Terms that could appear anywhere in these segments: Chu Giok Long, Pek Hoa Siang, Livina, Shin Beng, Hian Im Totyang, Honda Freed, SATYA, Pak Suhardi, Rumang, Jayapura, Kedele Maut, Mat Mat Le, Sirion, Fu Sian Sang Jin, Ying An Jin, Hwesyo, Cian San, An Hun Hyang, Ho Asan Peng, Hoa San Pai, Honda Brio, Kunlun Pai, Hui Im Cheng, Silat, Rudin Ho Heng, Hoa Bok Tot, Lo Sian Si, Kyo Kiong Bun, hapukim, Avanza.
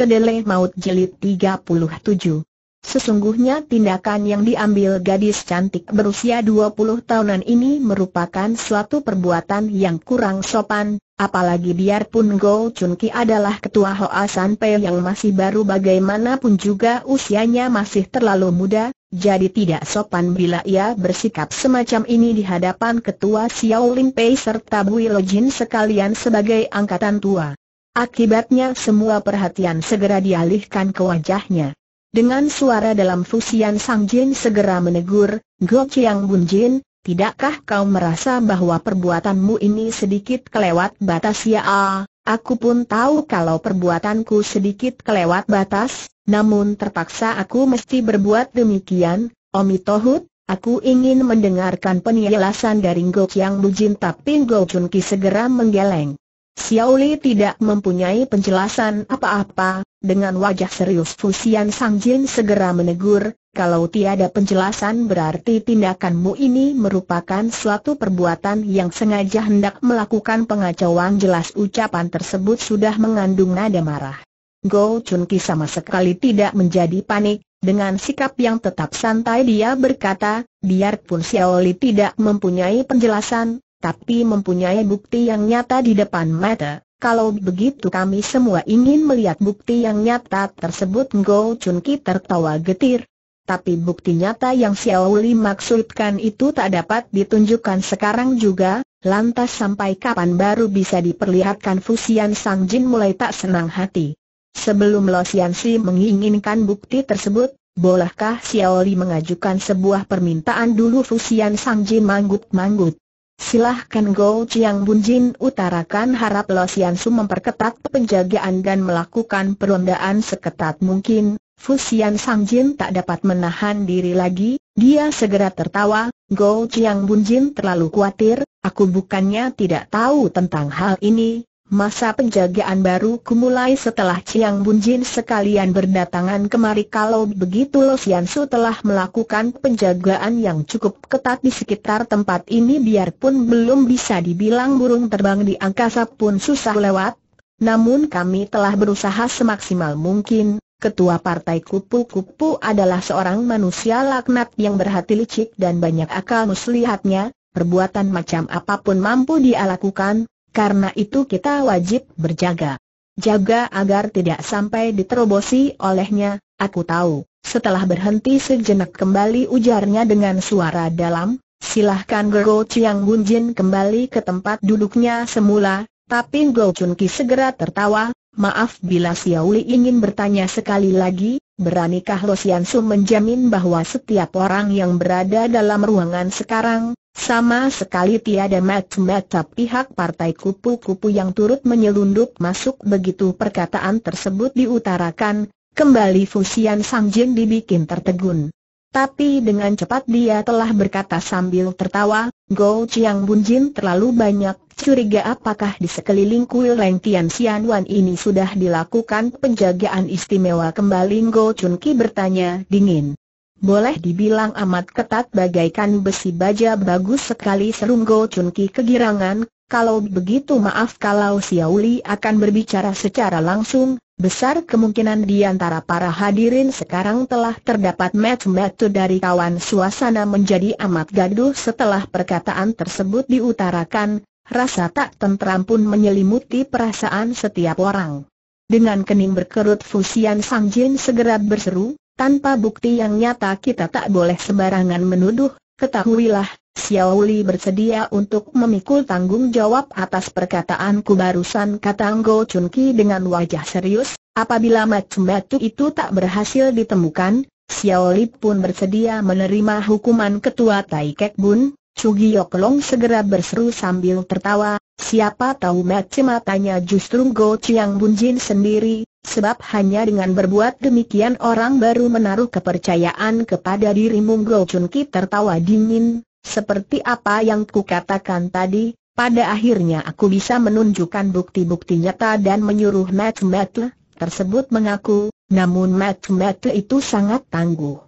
Kedele Maut Jilid 37. Sesungguhnya tindakan yang diambil gadis cantik berusia 20 tahunan ini merupakan suatu perbuatan yang kurang sopan, apalagi biarpun Ngo Chun Ki adalah ketua Hoa San Pai yang masih baru, bagaimanapun juga usianya masih terlalu muda, jadi tidak sopan bila ia bersikap semacam ini di hadapan ketua Siao Lim Pai serta Bu I Lo Jin sekalian sebagai angkatan tua. Akibatnya semua perhatian segera dialihkan ke wajahnya. Dengan suara dalam Fu Sian Sang Jin segera menegur, "Kyo Kiong Bun Jin, tidakkah kau merasa bahwa perbuatanmu ini sedikit kelewat batas?" "Ya, aku pun tahu kalau perbuatanku sedikit kelewat batas, namun terpaksa aku mesti berbuat demikian." "Omi Tohut, aku ingin mendengarkan penjelasan dari Kyo Kiong Bun Jin," tapi Ngo Chun Ki segera menggeleng. Xiao Li tidak mempunyai penjelasan apa-apa. Dengan wajah serius Fu Sian Sang Jin segera menegur, "Kalau tiada penjelasan berarti tindakanmu ini merupakan suatu perbuatan yang sengaja hendak melakukan pengacauan." Jelas ucapan tersebut sudah mengandung nada marah. Ngo Chun Ki sama sekali tidak menjadi panik. Dengan sikap yang tetap santai dia berkata, "Biarpun Xiao Li tidak mempunyai penjelasan, tapi mempunyai bukti yang nyata di depan mata. Kalau begitu kami semua ingin melihat bukti yang nyata tersebut." Ngo Chun Ki tertawa getir. "Tapi bukti nyata yang Xiao Li maksudkan itu tak dapat ditunjukkan sekarang juga, lantas sampai kapan baru bisa diperlihatkan?" Fu Sian Sang Jin mulai tak senang hati. "Sebelum Lo Sian Si menginginkan bukti tersebut, bolehkah Xiao Li mengajukan sebuah permintaan dulu?" Fu Sian Sang Jin manggut-manggut. "Silahkan Kyo Kiong Bun Jin utarakan harap Lo Sian Si memperketat penjagaan dan melakukan perondaan seketat mungkin." Fu Sian Sang Jin tak dapat menahan diri lagi, dia segera tertawa. "Kyo Kiong Bun Jin terlalu khawatir, aku bukannya tidak tahu tentang hal ini, masa penjagaan baru kumulai setelah Kiong Bun Jin sekalian berdatangan kemari. Kalau begitu Lo Sian Si telah melakukan penjagaan yang cukup ketat di sekitar tempat ini, biarpun belum bisa dibilang burung terbang di angkasa pun susah lewat. Namun kami telah berusaha semaksimal mungkin. Ketua Partai Kupu-Kupu adalah seorang manusia laknat yang berhati licik dan banyak akal muslihatnya, perbuatan macam apapun mampu dia lakukan. Karena itu kita wajib berjaga-jaga agar tidak sampai diterobosi olehnya." "Aku tahu." Setelah berhenti sejenak kembali ujarnya dengan suara dalam, "Silahkan Kyo Kiong Bun Jin kembali ke tempat duduknya semula." Tapi Ngo Chun Ki segera tertawa, "Maaf bila Xiao Li ingin bertanya sekali lagi, beranikah Lo Sian Si menjamin bahwa setiap orang yang berada dalam ruangan sekarang, sama sekali tiada mata-mata pihak Partai Kupu-Kupu yang turut menyelundup masuk?" Begitu perkataan tersebut diutarakan, kembali Fu Sian Sang Jin dibikin tertegun. Tapi dengan cepat dia telah berkata sambil tertawa, "Kyo Kiong Bun Jin terlalu banyak curiga. Apakah di sekeliling kuil Leng Tian Sian Wan ini sudah dilakukan penjagaan istimewa kembali?" Ngo Chun Ki bertanya dingin. "Boleh dibilang amat ketat, bagaikan besi baja." "Bagus sekali," seru Ngo Chun Ki kegirangan. "Kalau begitu maaf, kalau Xiao Li akan berbicara secara langsung, besar kemungkinan di antara para hadirin sekarang telah terdapat mata-mata dari kawan." Suasana menjadi amat gaduh setelah perkataan tersebut diutarakan. Rasa tak tentram pun menyelimuti perasaan setiap orang. Dengan kening berkerut Fu Sian Sang Jin segera berseru, "Tanpa bukti yang nyata kita tak boleh sembarangan menuduh. Ketahuilah, Xiao Li bersedia untuk memikul tanggung jawab atas perkataanku barusan," kata Ngo Chun Ki dengan wajah serius. "Apabila mata-mata itu tak berhasil ditemukan, Xiao Li pun bersedia menerima hukuman." Ketua Tai Kek Bun, Chu Giok Long segera berseru sambil tertawa, "Siapa tahu mata-matanya justru Kyo Kiong Bun Jin sendiri. Sebab hanya dengan berbuat demikian orang baru menaruh kepercayaan kepada dirimu." Ngo Chun Ki tertawa dingin, "Seperti apa yang kukatakan tadi, pada akhirnya aku bisa menunjukkan bukti-bukti nyata dan menyuruh mata-mata tersebut mengaku, namun mata-mata itu sangat tangguh.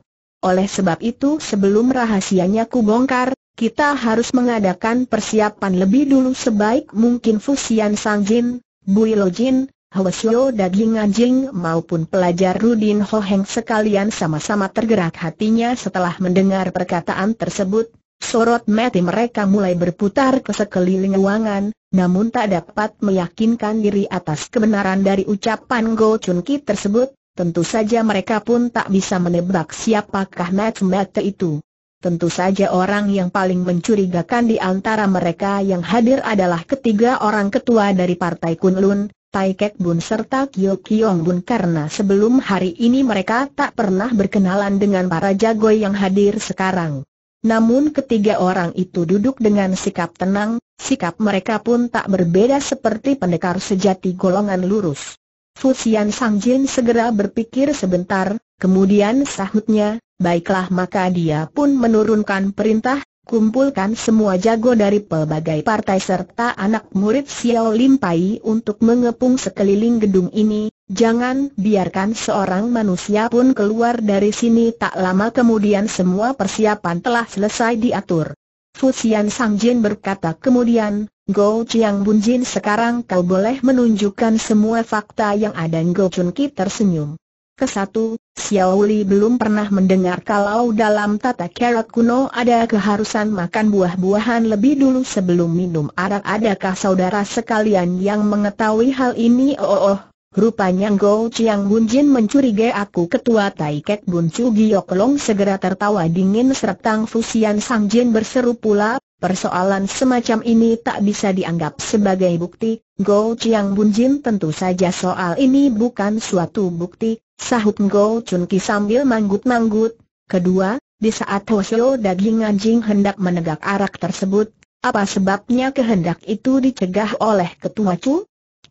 Oleh sebab itu sebelum rahasianya kubongkar, kita harus mengadakan persiapan lebih dulu sebaik mungkin." Fu Sian Sang Jin, Bu I Lo Jin, Hwesyo daging anjing maupun pelajar Rudin Ho Heng sekalian sama-sama tergerak hatinya setelah mendengar perkataan tersebut. Sorot mata mereka mulai berputar ke sekeliling ruangan, namun tak dapat meyakinkan diri atas kebenaran dari ucapan Ngo Chun Ki tersebut. Tentu saja mereka pun tak bisa menebak siapakah Mat Mat Le itu. Tentu saja orang yang paling mencurigakan di antara mereka yang hadir adalah ketiga orang ketua dari Partai Kunlun, Tai Kek Bun serta Kyo Kiong Bun, karena sebelum hari ini mereka tak pernah berkenalan dengan para jago yang hadir sekarang. Namun ketiga orang itu duduk dengan sikap tenang, sikap mereka pun tak berbeda seperti pendekar sejati golongan lurus. Fu Sian Sang Jin segera berpikir sebentar, kemudian sahutnya, "Baiklah," maka dia pun menurunkan perintah, "Kumpulkan semua jago dari pelbagai partai serta anak murid Siao Lim Pai untuk mengepung sekeliling gedung ini. Jangan biarkan seorang manusia pun keluar dari sini." Tak lama kemudian semua persiapan telah selesai diatur. Fu Sian Sang Jin berkata kemudian, "Ngo Chiang Bun Jin, sekarang kau boleh menunjukkan semua fakta yang ada." Ngo Chun Ki tersenyum. Kesatu, Xiao Li belum pernah mendengar kalau dalam tata cara kuno ada keharusan makan buah-buahan lebih dulu sebelum minum arak. Adakah saudara sekalian yang mengetahui hal ini? Oh, rupanya Ngo Chiang Bun Jin mencurigai aku. Ketua Tai Kek Bun Chu Giok Long segera tertawa dingin, sertang Fu Sian Sang Jin berseru pula, "Persoalan semacam ini tak bisa dianggap sebagai bukti." Ngo Chiang Bun Jin, "Tentu saja soal ini bukan suatu bukti," sahut Ngo Chun Ki sambil manggut-manggut. Kedua, di saat Hwesyo daging anjing hendak menegak arak tersebut, apa sebabnya kehendak itu dicegah oleh ketua Chu?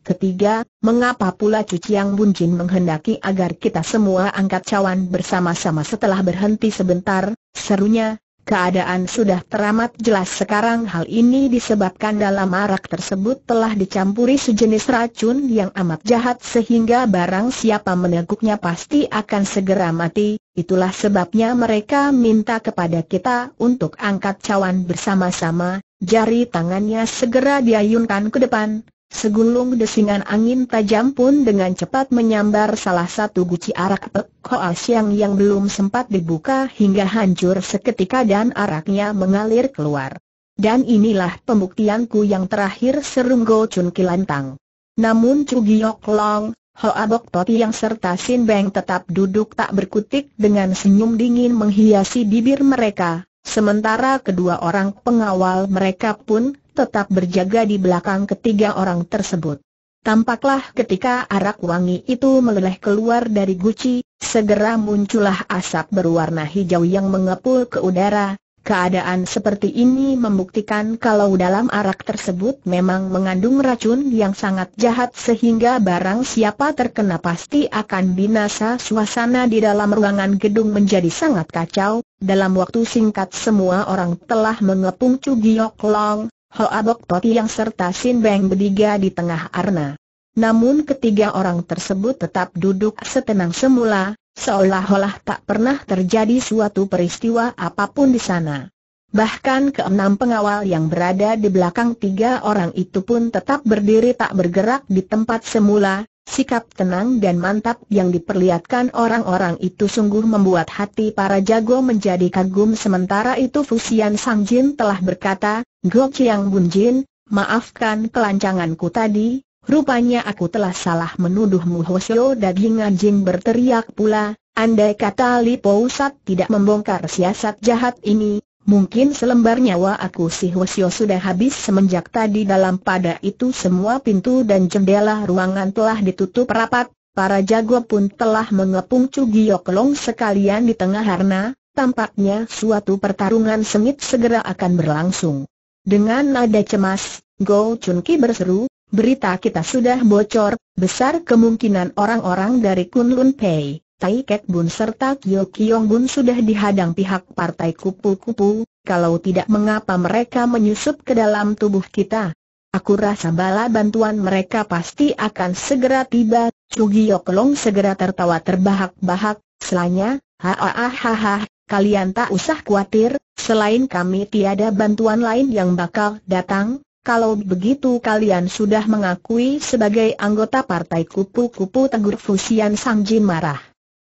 Ketiga, mengapa pula Chu Giok Bun Jin menghendaki agar kita semua angkat cawan bersama-sama? Setelah berhenti sebentar, serunya, "Keadaan sudah teramat jelas sekarang. Hal ini disebabkan dalam arak tersebut telah dicampuri sejenis racun yang amat jahat sehingga barang siapa meneguknya pasti akan segera mati. Itulah sebabnya mereka minta kepada kita untuk angkat cawan bersama-sama." Jari tangannya segera diayunkan ke depan. Segulung desingan angin tajam pun dengan cepat menyambar salah satu guci arak Pek Hoa Siang yang belum sempat dibuka hingga hancur seketika dan araknya mengalir keluar. "Dan inilah pembuktianku yang terakhir," seru Ngo Chun Ki lantang. Namun Chu Giok Long, Hoa Bok Tot yang serta Shin Beng tetap duduk tak berkutik dengan senyum dingin menghiasi bibir mereka, sementara kedua orang pengawal mereka pun tetap berjaga di belakang ketiga orang tersebut. Tampaklah ketika arak wangi itu meleleh keluar dari guci, segera muncullah asap berwarna hijau yang mengepul ke udara. Keadaan seperti ini membuktikan kalau dalam arak tersebut memang mengandung racun yang sangat jahat sehingga barang siapa terkena pasti akan binasa. Suasana di dalam ruangan gedung menjadi sangat kacau. Dalam waktu singkat semua orang telah mengepung Chu Giok Long, Hoa Bok Tot yang serta Shin Beng bertiga di tengah arena. Namun ketiga orang tersebut tetap duduk setenang semula, seolah-olah tak pernah terjadi suatu peristiwa apapun di sana. Bahkan keenam pengawal yang berada di belakang tiga orang itu pun tetap berdiri tak bergerak di tempat semula. Sikap tenang dan mantap yang diperlihatkan orang-orang itu sungguh membuat hati para jago menjadi kagum. Sementara itu Fu Sian Sang Jin telah berkata, "Ngo Chiang Bun Jin, maafkan kelancanganku tadi, rupanya aku telah salah menuduhmu." Hwesyo daging anjing berteriak pula, "Andai kata Li Po Sat tidak membongkar siasat jahat ini, mungkin selembar nyawa aku si Hwesyo sudah habis." Semenjak tadi dalam pada itu semua pintu dan jendela ruangan telah ditutup rapat, para jago pun telah mengepung Chu Giok Long sekalian di tengah arena. Tampaknya suatu pertarungan sengit segera akan berlangsung. Dengan nada cemas, Ngo Chun Ki berseru, "Berita kita sudah bocor, besar kemungkinan orang-orang dari Kunlun Pai, Tai Kek Bun serta Kyo Kiong Bun sudah dihadang pihak Partai Kupu-Kupu. Kalau tidak, mengapa mereka menyusup ke dalam tubuh kita? Aku rasa bala bantuan mereka pasti akan segera tiba." Chu Giok Long segera tertawa terbahak-bahak, selanya, "Hahaha, kalian tak usah khawatir, selain kami tiada bantuan lain yang bakal datang. "Kalau begitu kalian sudah mengakui sebagai anggota Partai Kupu-Kupu," tegur Fu Sian Sang Jin marah.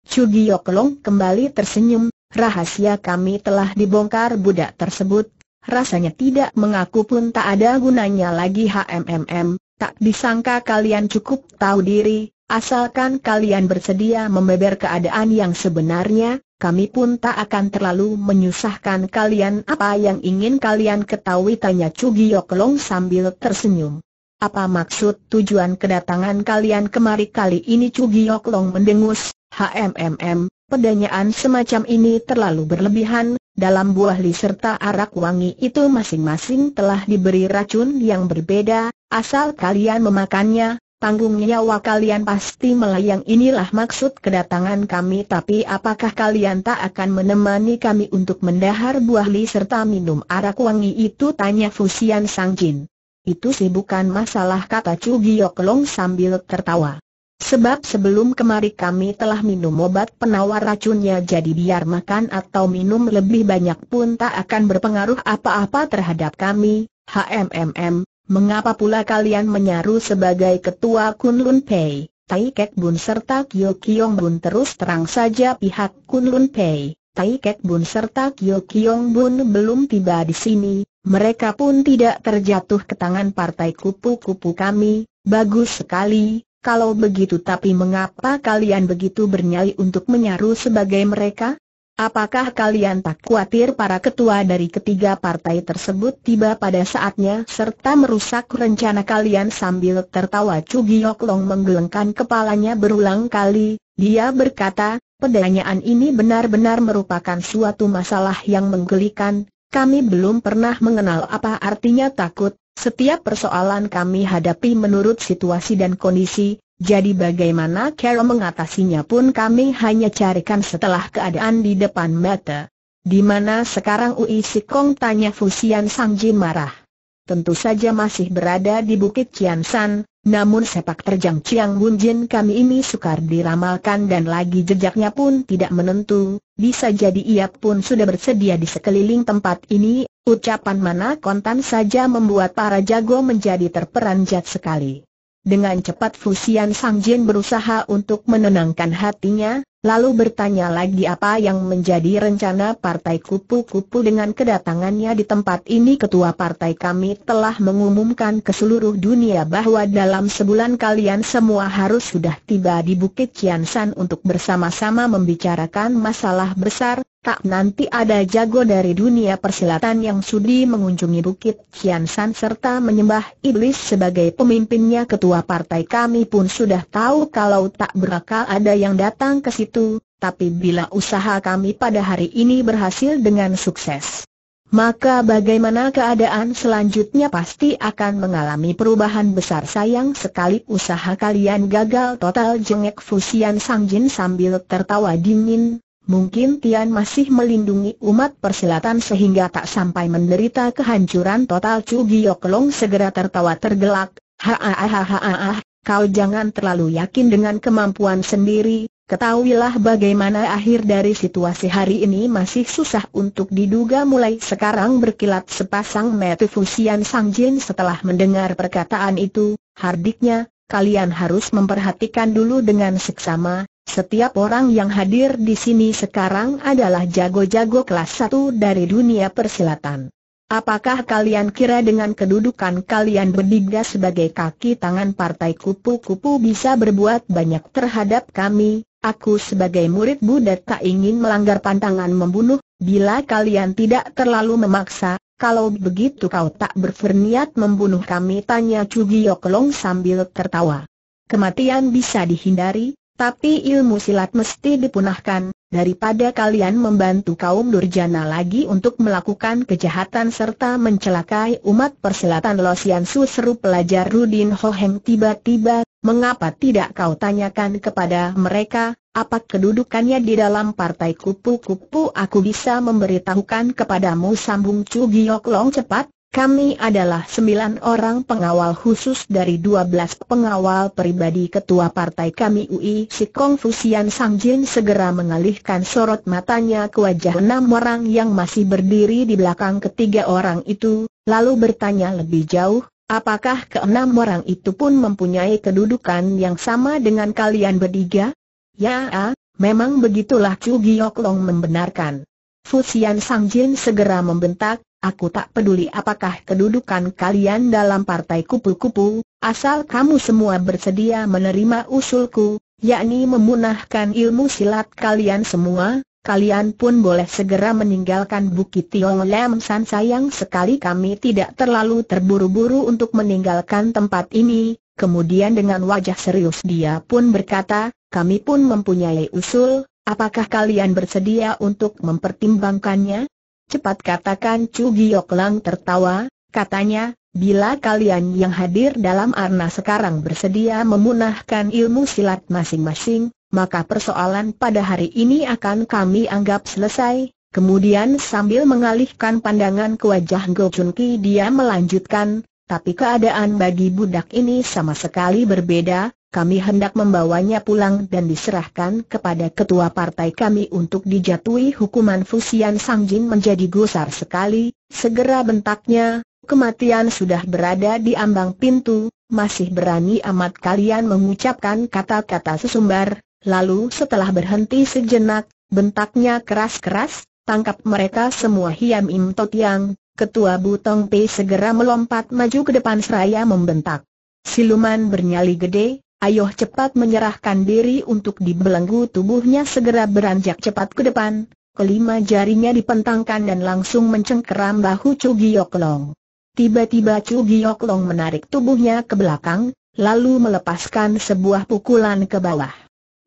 Chu Giok Long kembali tersenyum, "Rahasia kami telah dibongkar budak tersebut, rasanya tidak mengaku pun tak ada gunanya lagi. Tak disangka kalian cukup tahu diri, asalkan kalian bersedia membeber keadaan yang sebenarnya, kami pun tak akan terlalu menyusahkan kalian." "Apa yang ingin kalian ketahui?" tanya Chu Giok Long sambil tersenyum. "Apa maksud tujuan kedatangan kalian kemari kali ini?" Chu Giok Long mendengus. Pedanyaan semacam ini terlalu berlebihan. Dalam buah li serta arak wangi itu masing-masing telah diberi racun yang berbeda. Asal kalian memakannya, tanggung nyawa kalian pasti melayang. Inilah maksud kedatangan kami. Tapi apakah kalian tak akan menemani kami untuk mendahar buah li serta minum arak wangi itu? Tanya Fu Sian Sang Jin. "Itu sih bukan masalah," kata Chu Giok Long sambil tertawa. "Sebab sebelum kemari kami telah minum obat penawar racunnya. Jadi biar makan atau minum lebih banyak pun tak akan berpengaruh apa-apa terhadap kami. Mengapa pula kalian menyaru sebagai ketua Kunlun Pai, Tai Kek Bun serta Kyo Kiong Bun?" "Terus terang saja pihak Kunlun Pai, Tai Kek Bun serta Kyo Kiong Bun belum tiba di sini. Mereka pun tidak terjatuh ke tangan Partai Kupu-Kupu kami." "Bagus sekali, kalau begitu. Tapi mengapa kalian begitu bernyali untuk menyaru sebagai mereka? Apakah kalian tak khawatir para ketua dari ketiga partai tersebut tiba pada saatnya serta merusak rencana kalian?" Sambil tertawa Chu Giok Long menggelengkan kepalanya berulang kali. Dia berkata, "Pedanyaan ini benar-benar merupakan suatu masalah yang menggelikan. Kami belum pernah mengenal apa artinya takut. Setiap persoalan kami hadapi menurut situasi dan kondisi. Jadi bagaimana cara mengatasinya pun kami hanya carikan setelah keadaan di depan mata." "Di mana sekarang Ui Sikong?" tanya Fu Sian Sang Jin marah. "Tentu saja masih berada di Bukit Cian San, namun sepak terjang Chiang Bun Jin kami ini sukar diramalkan dan lagi jejaknya pun tidak menentu. Bisa jadi ia pun sudah bersedia di sekeliling tempat ini." Ucapan mana kontan saja membuat para jago menjadi terperanjat sekali. Dengan cepat Fu Sian Sang Jin berusaha untuk menenangkan hatinya, lalu bertanya lagi apa yang menjadi rencana Partai Kupu-Kupu dengan kedatangannya di tempat ini. "Ketua partai kami telah mengumumkan ke seluruh dunia bahwa dalam sebulan kalian semua harus sudah tiba di Bukit Cian San untuk bersama-sama membicarakan masalah besar. Tak nanti ada jago dari dunia persilatan yang sudi mengunjungi Bukit Sian San serta menyembah iblis sebagai pemimpinnya. Ketua partai kami pun sudah tahu kalau tak berakal ada yang datang ke situ. Tapi bila usaha kami pada hari ini berhasil dengan sukses, maka bagaimana keadaan selanjutnya pasti akan mengalami perubahan besar. Sayang sekali usaha kalian gagal total," jengek Fu Sian Sang Jin sambil tertawa dingin. "Mungkin Tian masih melindungi umat persilatan sehingga tak sampai menderita kehancuran total." Chu Giok Long segera tertawa tergelak. "Kau jangan terlalu yakin dengan kemampuan sendiri. Ketahuilah bagaimana akhir dari situasi hari ini masih susah untuk diduga. Mulai sekarang berkilat sepasang mata." Fu Sian Sang Jin setelah mendengar perkataan itu, hardiknya, "Kalian harus memperhatikan dulu dengan seksama. Setiap orang yang hadir di sini sekarang adalah jago-jago kelas 1 dari dunia persilatan. Apakah kalian kira dengan kedudukan kalian bertiga sebagai kaki tangan Partai Kupu-Kupu bisa berbuat banyak terhadap kami? Aku sebagai murid Buddha tak ingin melanggar pantangan membunuh. Bila kalian tidak terlalu memaksa, kalau begitu kau tak berniat membunuh kami?" tanya Chu Giok Long sambil tertawa. "Kematian bisa dihindari, tapi ilmu silat mesti dipunahkan. Daripada kalian membantu kaum durjana lagi untuk melakukan kejahatan serta mencelakai umat persilatan." "Lo Sian Si," seru pelajar Rudin Ho Heng tiba-tiba, "mengapa tidak kau tanyakan kepada mereka, apa kedudukannya di dalam Partai Kupu-Kupu?" "Aku bisa memberitahukan kepadamu," sambung Chu Giok Long cepat. Kami adalah 9 orang pengawal khusus dari 12 pengawal pribadi ketua partai kami Ui Sikong. Fu Sian Sang Jin segera mengalihkan sorot matanya ke wajah 6 orang yang masih berdiri di belakang ketiga orang itu, lalu bertanya lebih jauh, apakah ke-6 orang itu pun mempunyai kedudukan yang sama dengan kalian bertiga? Ya, memang begitulah, Chu Giok Long membenarkan. Fu Sian Sang Jin segera membentak, aku tak peduli apakah kedudukan kalian dalam partai kupu-kupu, asal kamu semua bersedia menerima usulku, yakni memunahkan ilmu silat kalian semua, kalian pun boleh segera meninggalkan Bukit Tiong Lam San. Sayang sekali kami tidak terlalu terburu-buru untuk meninggalkan tempat ini. Kemudian dengan wajah serius dia pun berkata, kami pun mempunyai usul, apakah kalian bersedia untuk mempertimbangkannya? Cepat katakan. Chu Giok Long tertawa, katanya, bila kalian yang hadir dalam arena sekarang bersedia memunahkan ilmu silat masing-masing, maka persoalan pada hari ini akan kami anggap selesai. Kemudian sambil mengalihkan pandangan ke wajah Ngo Chun Ki dia melanjutkan, tapi keadaan bagi budak ini sama sekali berbeda, kami hendak membawanya pulang dan diserahkan kepada ketua partai kami untuk dijatuhi hukuman. Fu Sian Sang Jin menjadi gusar sekali, segera bentaknya, kematian sudah berada di ambang pintu, masih berani amat kalian mengucapkan kata-kata sesumbar. Lalu setelah berhenti sejenak, bentaknya keras-keras, tangkap mereka semua. Hian Im Totyang, ketua Butong P segera melompat maju ke depan seraya membentak, siluman bernyali gede, ayo cepat menyerahkan diri untuk dibelenggu. Tubuhnya segera beranjak cepat ke depan, kelima jarinya dipentangkan dan langsung mencengkeram bahu Chu Giok Long. Tiba-tiba Chu Giok Long menarik tubuhnya ke belakang, lalu melepaskan sebuah pukulan ke bawah.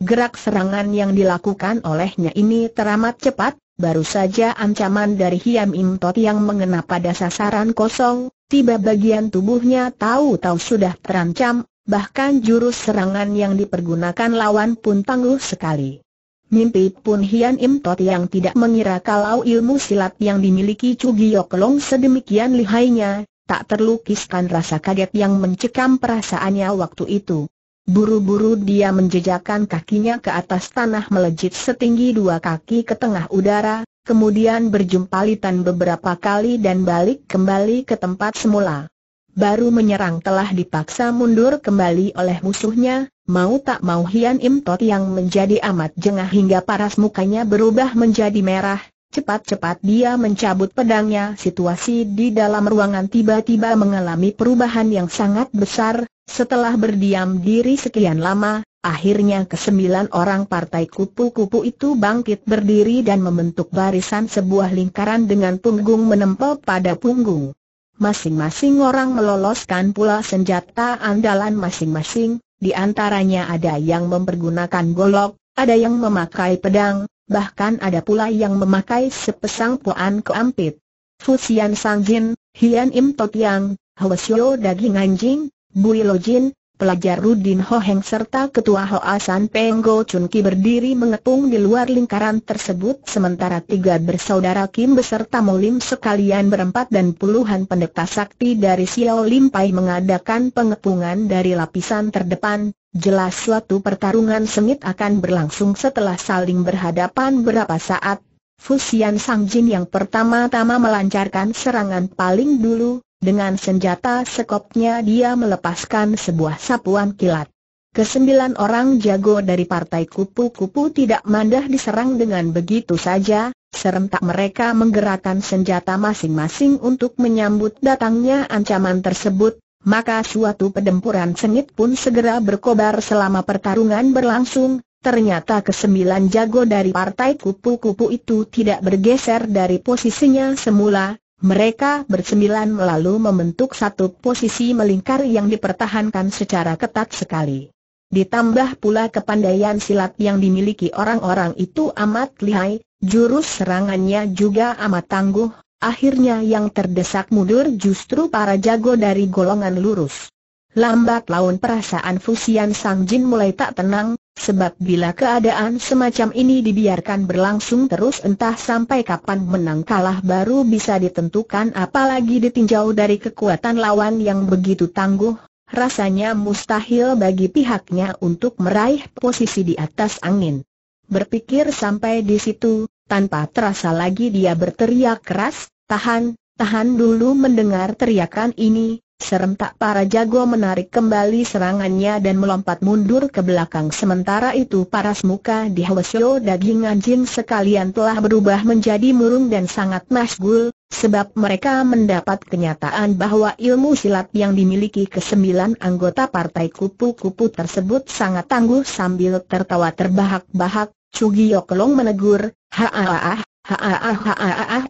Gerak serangan yang dilakukan olehnya ini teramat cepat, baru saja ancaman dari Hian Im Totyang mengena pada sasaran kosong, tiba bagian tubuhnya tahu-tahu sudah terancam, bahkan jurus serangan yang dipergunakan lawan pun tangguh sekali. Mimpi pun Hian Im Totyang tidak mengira kalau ilmu silat yang dimiliki Chu Giok Long sedemikian lihainya, tak terlukiskan rasa kaget yang mencekam perasaannya waktu itu. Buru-buru dia menjejakkan kakinya ke atas tanah melejit setinggi 2 kaki ke tengah udara, kemudian berjumpalitan beberapa kali dan balik kembali ke tempat semula. Baru menyerang telah dipaksa mundur kembali oleh musuhnya. Mau tak mau Hian Im Totyang menjadi amat jengah hingga paras mukanya berubah menjadi merah. Cepat-cepat dia mencabut pedangnya. Situasi di dalam ruangan tiba-tiba mengalami perubahan yang sangat besar. Setelah berdiam diri sekian lama, akhirnya ke-9 orang partai kupu-kupu itu bangkit berdiri dan membentuk barisan sebuah lingkaran dengan punggung menempel pada punggung. Masing-masing orang meloloskan pula senjata andalan masing-masing. Di antaranya ada yang mempergunakan golok, ada yang memakai pedang, bahkan ada pula yang memakai sepasang poan keampit. Fu Sian Sang Jin, Hian Im Totyang, Hwesyo daging anjing, Bu I Lo Jin, pelajar Rudin Ho Heng serta ketua Ho Asan Peng Ngo Chun Ki berdiri mengepung di luar lingkaran tersebut, sementara 3 bersaudara Kim beserta Mo Lim sekalian berempat dan puluhan pendeta sakti dari Siao Lim Pai mengadakan pengepungan dari lapisan terdepan. Jelas suatu pertarungan sengit akan berlangsung setelah saling berhadapan berapa saat. Fu Sian Sang Jin yang pertama-tama melancarkan serangan paling dulu. Dengan senjata sekopnya dia melepaskan sebuah sapuan kilat. Ke-9 orang jago dari partai kupu-kupu tidak mandah diserang dengan begitu saja, serentak mereka menggerakkan senjata masing-masing untuk menyambut datangnya ancaman tersebut, maka suatu pedempuran sengit pun segera berkobar selama pertarungan berlangsung. Ternyata ke-9 jago dari partai kupu-kupu itu tidak bergeser dari posisinya semula. Mereka bersembilan lalu membentuk satu posisi melingkar yang dipertahankan secara ketat sekali. Ditambah pula kepandaian silat yang dimiliki orang-orang itu amat lihai, jurus serangannya juga amat tangguh. Akhirnya yang terdesak mundur justru para jago dari golongan lurus. Lambat laun perasaan Fu Sian Sang Jin mulai tak tenang, Sebab bila keadaan semacam ini dibiarkan berlangsung terus entah sampai kapan menang kalah baru bisa ditentukan, apalagi ditinjau dari kekuatan lawan yang begitu tangguh, rasanya mustahil bagi pihaknya untuk meraih posisi di atas angin. Berpikir sampai di situ, tanpa terasa lagi dia berteriak keras, "Tahan, tahan dulu!" Mendengar teriakan ini, serentak para jago menarik kembali serangannya dan melompat mundur ke belakang. Sementara itu paras muka di Hwesyo daging anjing sekalian telah berubah menjadi murung dan sangat masgul, sebab mereka mendapat kenyataan bahwa ilmu silat yang dimiliki ke-9 anggota Partai Kupu-Kupu tersebut sangat tangguh. Sambil tertawa terbahak-bahak, Chu Giok Long menegur, "Haaah,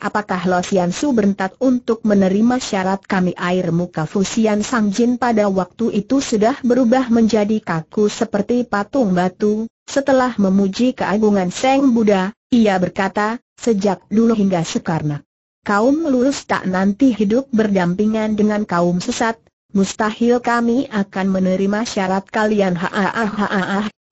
apakah Lo Sian Si berentat untuk menerima syarat kami?" Air muka Fu Sian Sang Jin pada waktu itu sudah berubah menjadi kaku seperti patung batu. Setelah memuji keagungan Sang Buddha, ia berkata, "Sejak dulu hingga sekarang, kaum lurus tak nanti hidup berdampingan dengan kaum sesat. Mustahil kami akan menerima syarat kalian."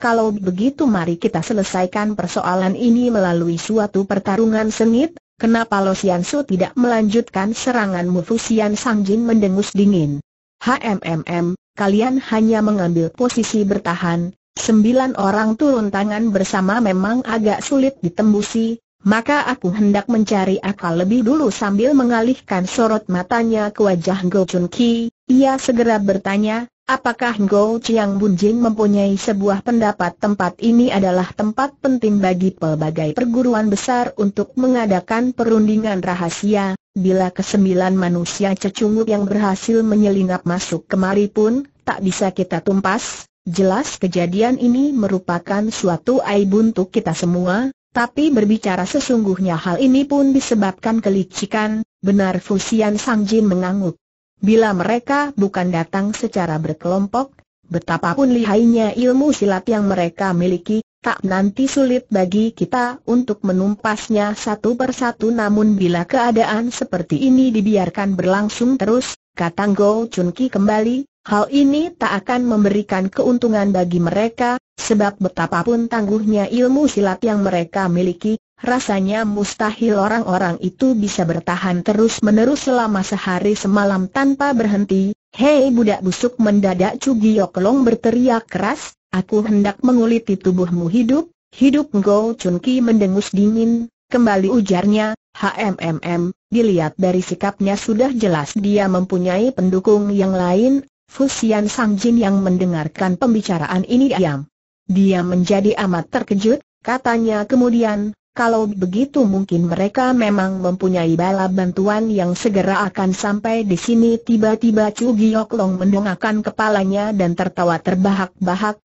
Kalau begitu mari kita selesaikan persoalan ini melalui suatu pertarungan sengit. Kenapa Lo Sian Si tidak melanjutkan seranganmu? Fu Sian Sang Jin mendengus dingin. Kalian hanya mengambil posisi bertahan. 9 orang turun tangan bersama memang agak sulit ditembusi. Maka aku hendak mencari akal lebih dulu." Sambil mengalihkan sorot matanya ke wajah Ngo Chun Ki, ia segera bertanya, "Apakah Ngo Chiang Bun Jin mempunyai sebuah pendapat tempat ini adalah tempat penting bagi pelbagai perguruan besar untuk mengadakan perundingan rahasia? Bila ke-9 manusia cecunguk yang berhasil menyelinap masuk kemari pun tak bisa kita tumpas. Jelas kejadian ini merupakan suatu aib untuk kita semua. Tapi berbicara sesungguhnya hal ini pun disebabkan kelicikan." "Benar," Fu Sian Sang Jin mengangguk. "Bila mereka bukan datang secara berkelompok, betapapun lihainya ilmu silat yang mereka miliki, tak nanti sulit bagi kita untuk menumpasnya satu persatu." "Namun bila keadaan seperti ini dibiarkan berlangsung terus," kata Ngo Chun Ki kembali, "hal ini tak akan memberikan keuntungan bagi mereka, sebab betapapun tangguhnya ilmu silat yang mereka miliki, rasanya mustahil orang-orang itu bisa bertahan terus-menerus selama sehari semalam tanpa berhenti." "Hei budak busuk!" mendadak Chu Giok Long berteriak keras, "Aku hendak menguliti tubuhmu hidup, hidup!" Ngo Chun Ki mendengus dingin, kembali ujarnya, "Dilihat dari sikapnya sudah jelas dia mempunyai pendukung yang lain." Fu Sian Sang Jin yang mendengarkan pembicaraan ini diam. Dia menjadi amat terkejut, katanya kemudian, "Kalau begitu mungkin mereka memang mempunyai bala bantuan yang segera akan sampai di sini." Tiba-tiba Chu Giok Long mendongakkan kepalanya dan tertawa terbahak-bahak.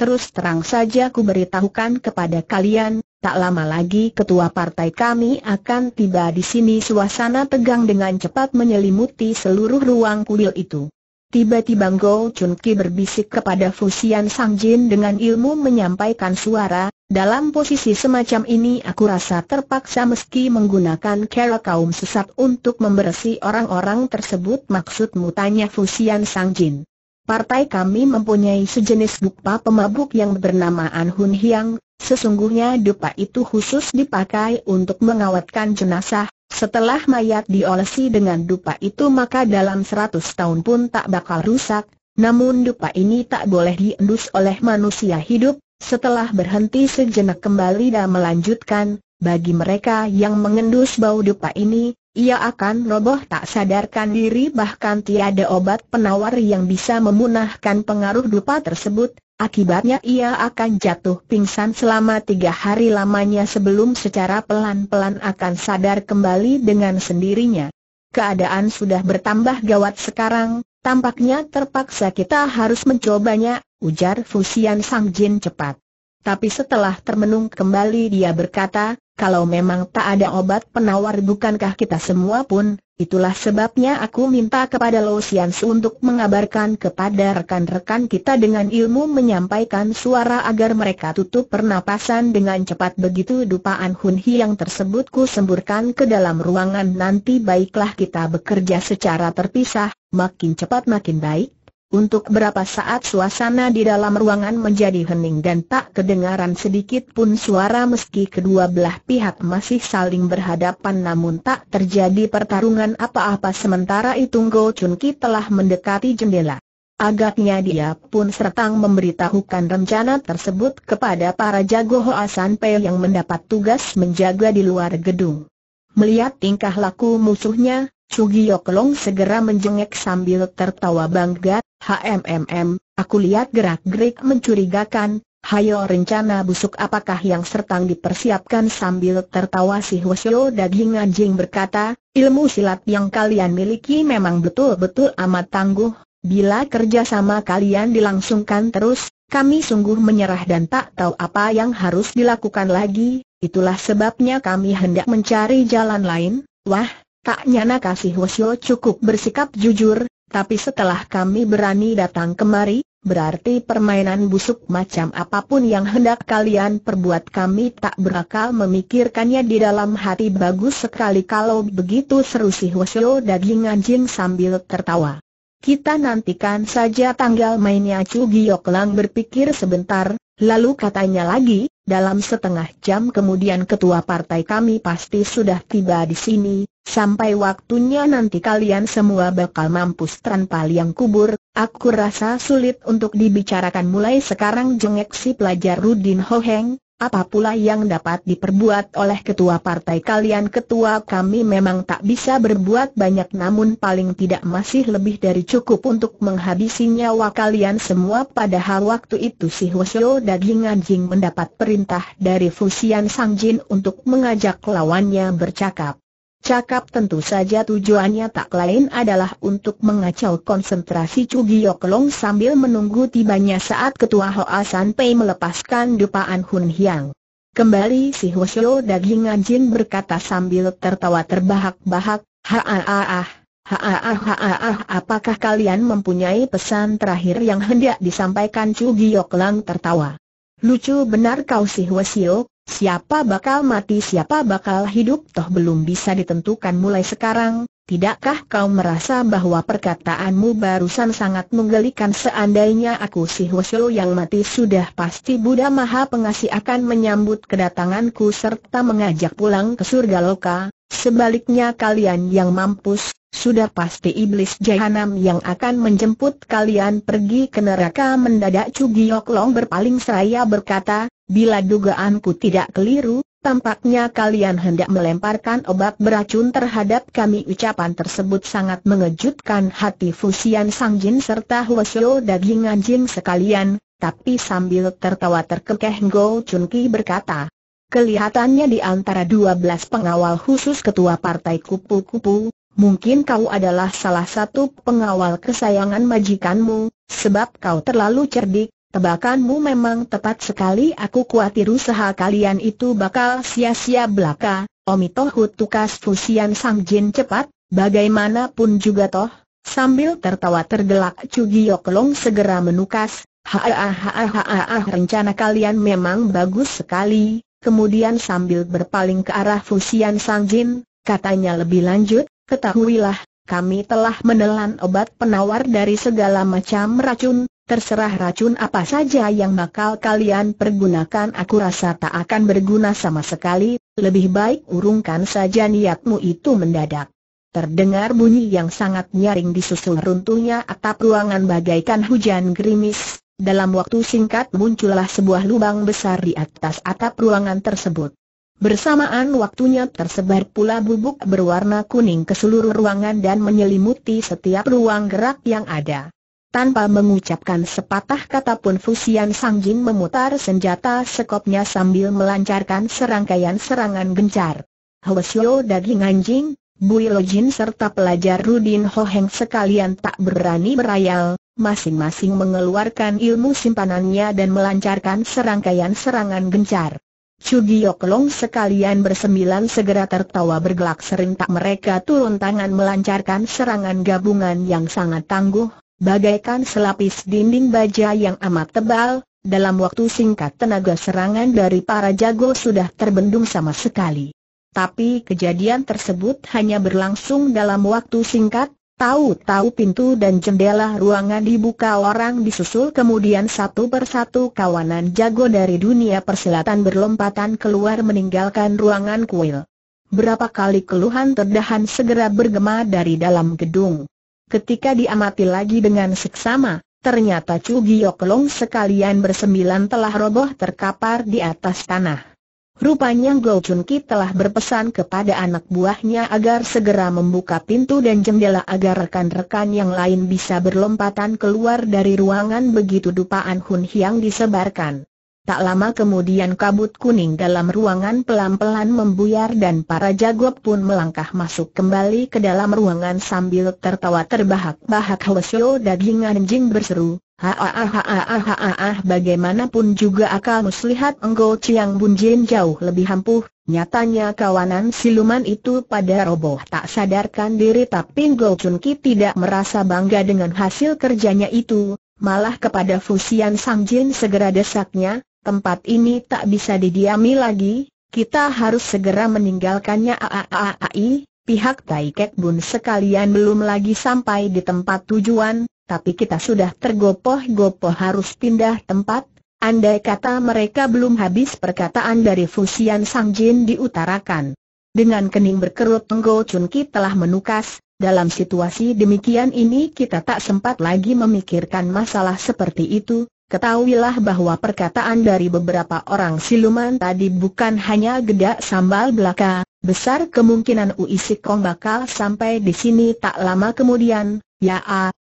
"Terus terang saja ku beritahukan kepada kalian, tak lama lagi ketua partai kami akan tiba di sini." Suasana tegang dengan cepat menyelimuti seluruh ruang kuil itu. Tiba-tiba Ngo Chun Ki berbisik kepada Fu Sian Sang Jin dengan ilmu menyampaikan suara, "Dalam posisi semacam ini aku rasa terpaksa meski menggunakan cara kaum sesat untuk membersih orang-orang tersebut." "Maksudmu?" tanya Fu Sian Sang Jin. "Partai kami mempunyai sejenis dupa pemabuk yang bernama An Hun Hyang. Sesungguhnya dupa itu khusus dipakai untuk mengawetkan jenazah. Setelah mayat diolesi dengan dupa itu maka dalam 100 tahun pun tak bakal rusak. Namun dupa ini tak boleh diendus oleh manusia hidup." Setelah berhenti sejenak kembali dan melanjutkan, "Bagi mereka yang mengendus bau dupa ini, ia akan roboh tak sadarkan diri. Bahkan tiada obat penawar yang bisa memunahkan pengaruh dupa tersebut. Akibatnya ia akan jatuh pingsan selama 3 hari lamanya sebelum secara pelan-pelan akan sadar kembali dengan sendirinya." "Keadaan sudah bertambah gawat sekarang, tampaknya terpaksa kita harus mencobanya," ujar Fu Sian Sang Jin cepat. Tapi setelah termenung kembali dia berkata, "Kalau memang tak ada obat penawar bukankah kita semua pun? Itulah sebabnya aku minta kepada Lo Sian Si untuk mengabarkan kepada rekan-rekan kita dengan ilmu menyampaikan suara agar mereka tutup pernapasan dengan cepat. Begitu dupa An Hun Hyang tersebut ku semburkan ke dalam ruangan nanti baiklah kita bekerja secara terpisah, makin cepat makin baik. Untuk berapa saat suasana di dalam ruangan menjadi hening dan tak kedengaran sedikit pun suara, meski kedua belah pihak masih saling berhadapan namun tak terjadi pertarungan apa-apa. Sementara itu Ngo Chun Ki telah mendekati jendela. Agaknya dia pun serta memberitahukan rencana tersebut kepada para jago Hoa San Pai yang mendapat tugas menjaga di luar gedung. Melihat tingkah laku musuhnya, Chu Giok Long segera menjengek sambil tertawa bangga. Aku lihat gerak-gerik mencurigakan, hayo rencana busuk apakah yang sertang dipersiapkan? Sambil tertawa si Hwesyo daging anjing berkata, ilmu silat yang kalian miliki memang betul-betul amat tangguh, bila kerjasama kalian dilangsungkan terus, kami sungguh menyerah dan tak tahu apa yang harus dilakukan lagi, itulah sebabnya kami hendak mencari jalan lain. Wah, tak nyana kasih Hwesyo cukup bersikap jujur. Tapi setelah kami berani datang kemari, berarti permainan busuk macam apapun yang hendak kalian perbuat kami tak berakal memikirkannya di dalam hati. Bagus sekali kalau begitu, seru si Hwesyo daging anjing sambil tertawa. Kita nantikan saja tanggal mainnya. Chu Giok Lang berpikir sebentar, lalu katanya lagi, dalam setengah jam kemudian ketua partai kami pasti sudah tiba di sini. Sampai waktunya nanti kalian semua bakal mampus tanpa liang kubur. Aku rasa sulit untuk dibicarakan mulai sekarang, jengek si pelajar Rudin Ho Heng. Apa pula yang dapat diperbuat oleh ketua partai kalian? Ketua kami memang tak bisa berbuat banyak, namun paling tidak masih lebih dari cukup untuk menghabisi nyawa kalian semua. Padahal waktu itu si Hwesyo daging anjing mendapat perintah dari Fu Sian Sang Jin untuk mengajak lawannya bercakap. Cakap tentu saja tujuannya tak lain adalah untuk mengacau konsentrasi Chu Giok Long sambil menunggu tibanya saat ketua Hoa San Pai melepaskan dupa An Hun Hyang. Kembali si Hwesyo daging anjing berkata sambil tertawa terbahak-bahak, apakah kalian mempunyai pesan terakhir yang hendak disampaikan? Chu Giok Lang tertawa. Lucu benar kau si Hwesyo. Siapa bakal mati, siapa bakal hidup toh belum bisa ditentukan mulai sekarang. Tidakkah kau merasa bahwa perkataanmu barusan sangat menggelikan? Seandainya aku si Hwesyo yang mati, sudah pasti Buddha Maha Pengasih akan menyambut kedatanganku serta mengajak pulang ke surga loka. Sebaliknya kalian yang mampus, sudah pasti iblis jahanam yang akan menjemput kalian pergi ke neraka. Mendadak Chu Giok Long berpaling seraya berkata, bila dugaanku tidak keliru, tampaknya kalian hendak melemparkan obat beracun terhadap kami. Ucapan tersebut sangat mengejutkan hati Fu Sian Sang Jin serta Hwesyo daging anjing sekalian, tapi sambil tertawa terkekeh Ngo Chun Ki berkata, kelihatannya di antara 12 pengawal khusus ketua partai kupu-kupu, mungkin kau adalah salah satu pengawal kesayangan majikanmu, sebab kau terlalu cerdik. Tebakanmu memang tepat sekali, aku khawatir usaha kalian itu bakal sia-sia belaka. Omitohu tukas Fu Sian Sang Jin cepat, bagaimanapun juga toh. Sambil tertawa tergelak Chu Giok Long segera menukas, rencana kalian memang bagus sekali. Kemudian sambil berpaling ke arah Fu Sian Sang Jin, katanya lebih lanjut, ketahuilah, kami telah menelan obat penawar dari segala macam racun. Terserah racun apa saja yang bakal kalian pergunakan, aku rasa tak akan berguna sama sekali. Lebih baik urungkan saja niatmu itu. Mendadak terdengar bunyi yang sangat nyaring disusul runtuhnya atap ruangan bagaikan hujan gerimis. Dalam waktu singkat muncullah sebuah lubang besar di atas atap ruangan tersebut. Bersamaan waktunya tersebar pula bubuk berwarna kuning ke seluruh ruangan dan menyelimuti setiap ruang gerak yang ada. Tanpa mengucapkan sepatah kata pun Fu Sian Sang Jin memutar senjata sekopnya sambil melancarkan serangkaian serangan gencar. Hwesyo daging anjing, Bu I Lo Jin serta pelajar Rudin Ho Heng sekalian tak berani berayal, masing-masing mengeluarkan ilmu simpanannya dan melancarkan serangkaian serangan gencar. Chu Giok Long sekalian bersembilan segera tertawa bergelak, serentak mereka turun tangan melancarkan serangan gabungan yang sangat tangguh. Bagaikan selapis dinding baja yang amat tebal, dalam waktu singkat tenaga serangan dari para jago sudah terbendung sama sekali. Tapi kejadian tersebut hanya berlangsung dalam waktu singkat, Tahu-tahu pintu dan jendela ruangan dibuka, orang disusul, kemudian satu persatu kawanan jago dari dunia persilatan berlompatan keluar meninggalkan ruangan kuil. Berapa kali keluhan terdahan segera bergema dari dalam gedung. Ketika diamati lagi dengan seksama, ternyata Chu Giok Long sekalian bersembilan telah roboh terkapar di atas tanah. Rupanya Ngo Chun Ki telah berpesan kepada anak buahnya agar segera membuka pintu dan jendela agar rekan-rekan yang lain bisa berlompatan keluar dari ruangan begitu dupa An Hun Hyang disebarkan. Tak lama kemudian kabut kuning dalam ruangan pelan-pelan membuyar dan para jago pun melangkah masuk kembali ke dalam ruangan sambil tertawa terbahak-bahak. Hwesyo daging anjing berseru, "Ha, bagaimanapun juga akal muslihat Ngo Chiang Bun Jin jauh lebih ampuh." Nyatanya kawanan siluman itu pada roboh tak sadarkan diri, tapi Ngo Chun Ki tidak merasa bangga dengan hasil kerjanya itu. Malah kepada Fu Sian Sang Jin segera desaknya, "Tempat ini tak bisa didiami lagi, kita harus segera meninggalkannya." Pihak Tai Kek Bun sekalian belum lagi sampai di tempat tujuan, "Tapi kita sudah tergopoh-gopoh harus pindah tempat." Andai kata mereka belum habis perkataan dari Fu Sian Sang Jin diutarakan. Dengan kening berkerut Ngo Chun Ki telah menukas, "Dalam situasi demikian ini kita tak sempat lagi memikirkan masalah seperti itu. Ketahuilah bahwa perkataan dari beberapa orang siluman tadi bukan hanya gedak sambal belaka. Besar kemungkinan Ui Sikong bakal sampai di sini tak lama kemudian."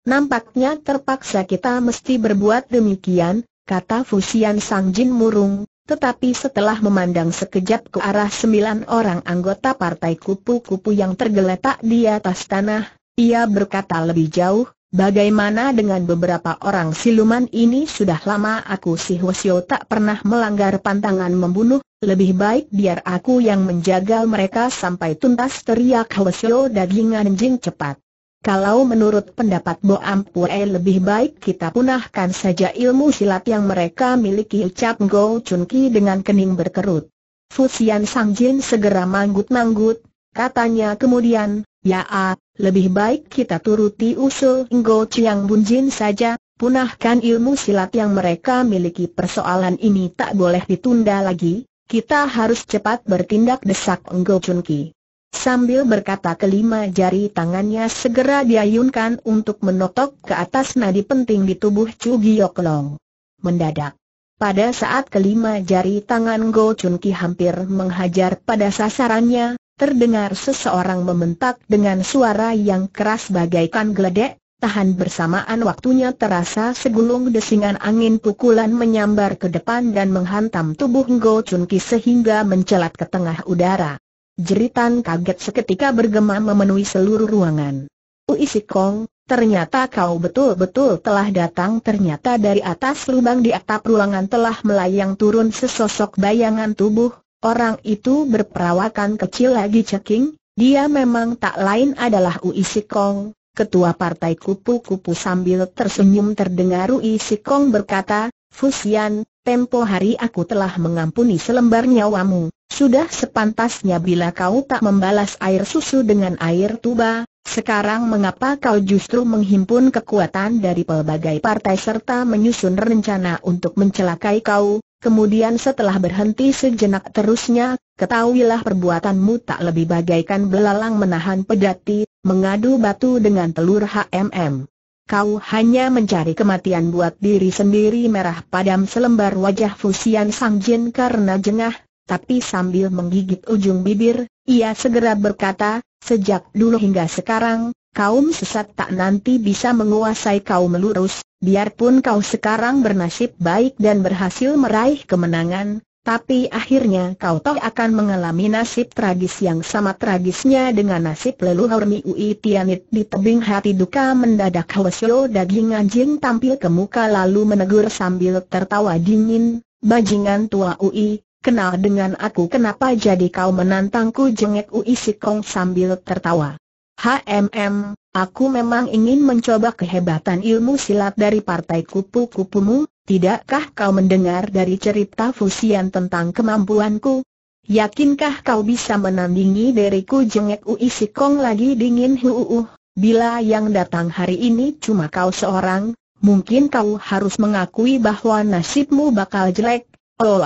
Nampaknya terpaksa kita mesti berbuat demikian," kata Fu Sian Sang Jin murung, tetapi setelah memandang sekejap ke arah 9 orang anggota Partai Kupu-Kupu yang tergeletak di atas tanah, ia berkata lebih jauh, "Bagaimana dengan beberapa orang siluman ini? Sudah lama aku si Hwesyo tak pernah melanggar pantangan membunuh, lebih baik biar aku yang menjaga mereka sampai tuntas." Teriak Hwesyo daging anjing cepat, "Kalau menurut pendapat Bo Ampue lebih baik kita punahkan saja ilmu silat yang mereka miliki," ucap Ngo Chun Ki dengan kening berkerut. Fu Sian Sang Jin segera manggut-manggut, katanya kemudian, "Lebih baik kita turuti usul Ngo Chiang Bun Jin saja, punahkan ilmu silat yang mereka miliki. Persoalan ini tak boleh ditunda lagi, kita harus cepat bertindak," desak Ngo Chun Ki. Sambil berkata kelima jari tangannya segera diayunkan untuk menotok ke atas nadi penting di tubuh Chu Giok Long. Mendadak, pada saat kelima jari tangan Ngo Chun Ki hampir menghajar pada sasarannya, terdengar seseorang membentak dengan suara yang keras bagaikan geledek. Tahan bersamaan waktunya terasa segulung desingan angin pukulan menyambar ke depan dan menghantam tubuh Ngo Chun Ki sehingga mencelat ke tengah udara. Jeritan kaget seketika bergema memenuhi seluruh ruangan. "Ui Sikong, ternyata kau betul-betul telah datang!" Ternyata dari atas lubang di atap ruangan telah melayang turun sesosok bayangan tubuh. Orang itu berperawakan kecil lagi ceking, dia memang tak lain adalah Ui Sikong, ketua Partai Kupu-Kupu. Sambil tersenyum terdengar Ui Sikong berkata, "Fu Sian, tempo hari aku telah mengampuni selembar nyawamu. Sudah sepantasnya bila kau tak membalas air susu dengan air tuba. Sekarang mengapa kau justru menghimpun kekuatan dari pelbagai partai serta menyusun rencana untuk mencelakai kau?" Kemudian setelah berhenti sejenak terusnya, "Ketahuilah perbuatanmu tak lebih bagaikan belalang menahan pedati, mengadu batu dengan telur HMM. Kau hanya mencari kematian buat diri sendiri." Merah padam selembar wajah Fu Sian Sang Jin karena jengah, tapi sambil menggigit ujung bibir, ia segera berkata, "Sejak dulu hingga sekarang, kaum sesat tak nanti bisa menguasai kaum lurus. Biarpun kau sekarang bernasib baik dan berhasil meraih kemenangan, tapi akhirnya kau toh akan mengalami nasib tragis yang sama tragisnya dengan nasib leluhur Miui Tianit." Di tebing hati duka mendadak Hwesyo daging anjing tampil ke muka lalu menegur sambil tertawa dingin, "Bajingan tua Ui, kenal dengan aku, kenapa jadi kau menantangku?" Jengek Ui Sikong sambil tertawa, "HMM, aku memang ingin mencoba kehebatan ilmu silat dari Partai Kupu-Kupumu. Tidakkah kau mendengar dari cerita Fu Sian tentang kemampuanku? Yakinkah kau bisa menandingi diriku?" Jengek Ui Sikong lagi dingin. Bila yang datang hari ini cuma kau seorang, mungkin kau harus mengakui bahwa nasibmu bakal jelek. Oh,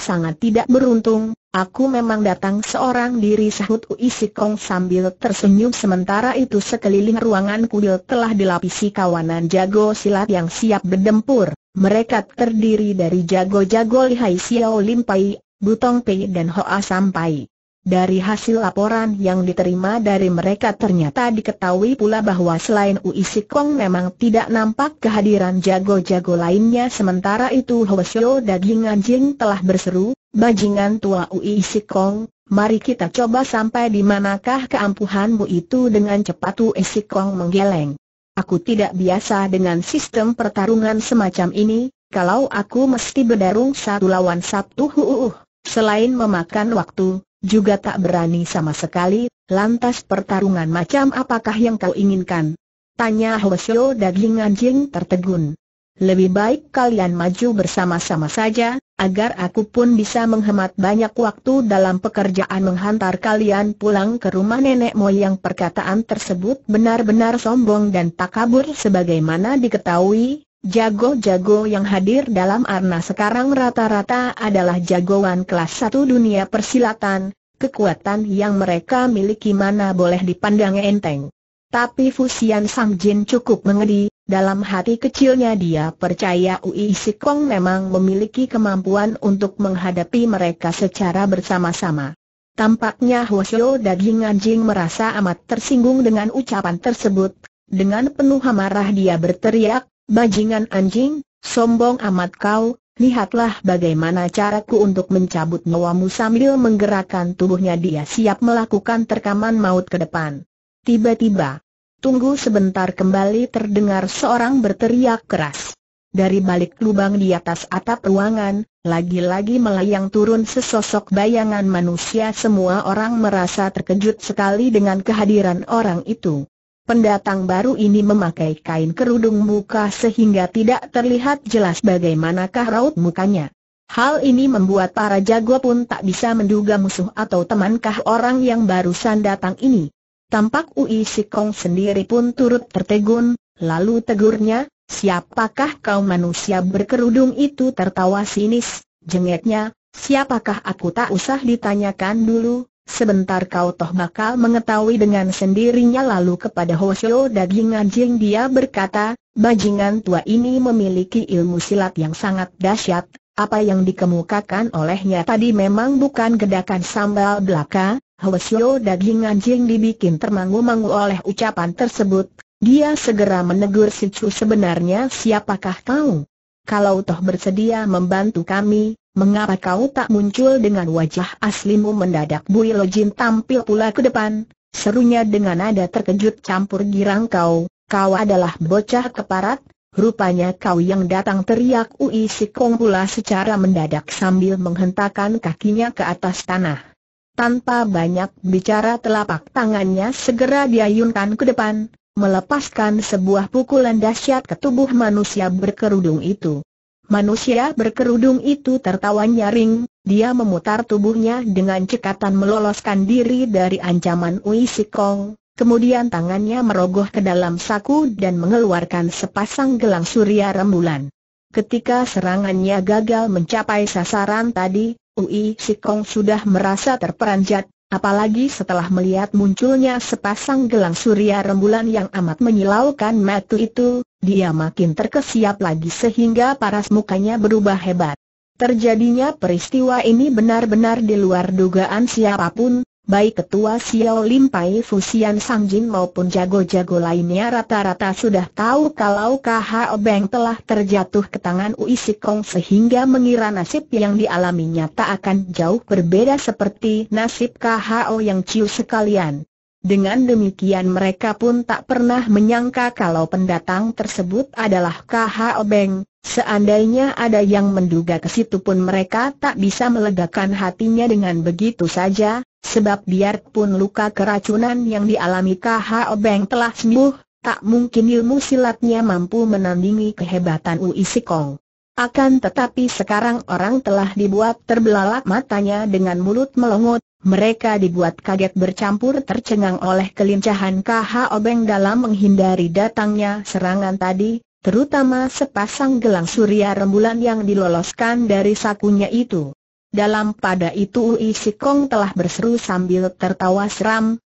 sangat tidak beruntung. Aku memang datang seorang diri, sahut Ui Sikong sambil tersenyum. Sementara itu sekeliling ruangan kuil telah dilapisi kawanan jago silat yang siap berdempur. Mereka terdiri dari jago-jago lihai Siao Lim Pai, Butong Pei dan Hoa San Pai. Dari hasil laporan yang diterima dari mereka ternyata diketahui pula bahwa selain Ui Sikong memang tidak nampak kehadiran jago-jago lainnya. Sementara itu Hwesyo Daging Anjing telah berseru, "Bajingan tua Ui Sikong, mari kita coba sampai di manakah keampuhanmu itu." Dengan cepat Ui Sikong menggeleng. "Aku tidak biasa dengan sistem pertarungan semacam ini. Kalau aku mesti berdarung satu lawan satu, selain memakan waktu, juga tak berani sama sekali. Lantas pertarungan macam apakah yang kau inginkan?" tanya Hwesyo Daging Anjing tertegun. "Lebih baik kalian maju bersama-sama saja, agar aku pun bisa menghemat banyak waktu dalam pekerjaan menghantar kalian pulang ke rumah nenek moyang." Perkataan tersebut benar-benar sombong dan takabur. Sebagaimana diketahui, jago-jago yang hadir dalam arena sekarang rata-rata adalah jagoan kelas 1 dunia persilatan. Kekuatan yang mereka miliki mana boleh dipandang enteng. Tapi Fu Sian Sang Jin cukup mengedi. Dalam hati kecilnya dia percaya Ui Sikong memang memiliki kemampuan untuk menghadapi mereka secara bersama-sama. Tampaknya Hwesyo Daging Anjing merasa amat tersinggung dengan ucapan tersebut. Dengan penuh amarah dia berteriak, "Bajingan anjing, sombong amat kau, lihatlah bagaimana caraku untuk mencabut nyawamu." Sambil menggerakkan tubuhnya dia siap melakukan terkaman maut ke depan. Tiba-tiba, "Tunggu sebentar!" kembali terdengar seorang berteriak keras. Dari balik lubang di atas atap ruangan, lagi-lagi melayang turun sesosok bayangan manusia. Semua orang merasa terkejut sekali dengan kehadiran orang itu. Pendatang baru ini memakai kain kerudung muka sehingga tidak terlihat jelas bagaimanakah raut mukanya. Hal ini membuat para jago pun tak bisa menduga musuh atau temankah orang yang barusan datang ini. Tampak Ui Sikong sendiri pun turut tertegun, lalu tegurnya, "Siapakah kau?" Manusia berkerudung itu tertawa sinis, jengeknya, "Siapakah aku tak usah ditanyakan dulu, sebentar kau toh bakal mengetahui dengan sendirinya." Lalu kepada Hwesyo Daging Anjing dia berkata, "Bajingan tua ini memiliki ilmu silat yang sangat dahsyat. Apa yang dikemukakan olehnya tadi memang bukan gedakan sambal belaka." Hwesyo Daging Anjing dibikin termangu-mangu oleh ucapan tersebut. Dia segera menegur si Chu, "Sebenarnya siapakah kau? Kalau toh bersedia membantu kami, mengapa kau tak muncul dengan wajah aslimu?" Mendadak Bu I Lo Jin tampil pula ke depan. Serunya dengan nada terkejut campur girang, "Kau adalah bocah keparat, rupanya kau yang datang!" teriak Ui Sikong pula secara mendadak sambil menghentakkan kakinya ke atas tanah. Tanpa banyak bicara telapak tangannya segera diayunkan ke depan, melepaskan sebuah pukulan dahsyat ke tubuh manusia berkerudung itu. Manusia berkerudung itu tertawa nyaring, dia memutar tubuhnya dengan cekatan meloloskan diri dari ancaman Ui Sikong. Kemudian tangannya merogoh ke dalam saku dan mengeluarkan sepasang gelang surya rembulan. Ketika serangannya gagal mencapai sasaran tadi, Ui Sikong sudah merasa terperanjat, apalagi setelah melihat munculnya sepasang gelang surya rembulan yang amat menyilaukan mata itu. Dia makin terkesiap lagi sehingga paras mukanya berubah hebat. Terjadinya peristiwa ini benar-benar di luar dugaan siapapun. Baik ketua Siao Lim Pai, Fu Sian Sang Jin maupun jago-jago lainnya rata-rata sudah tahu kalau Kho Beng telah terjatuh ke tangan Ui Sikong, sehingga mengira nasib yang dialaminya tak akan jauh berbeda seperti nasib Kho yang Ciu sekalian. Dengan demikian mereka pun tak pernah menyangka kalau pendatang tersebut adalah Kho Beng. Seandainya ada yang menduga ke situ pun mereka tak bisa melegakan hatinya dengan begitu saja. Sebab biarpun luka keracunan yang dialami Kho Beng telah sembuh, tak mungkin ilmu silatnya mampu menandingi kehebatan Ui Sikong. Akan tetapi sekarang orang telah dibuat terbelalak matanya dengan mulut melongot. Mereka dibuat kaget bercampur tercengang oleh kelincahan Kho Beng dalam menghindari datangnya serangan tadi, terutama sepasang gelang surya rembulan yang diloloskan dari sakunya itu. Dalam pada itu Ui Sikong telah berseru sambil tertawa seram,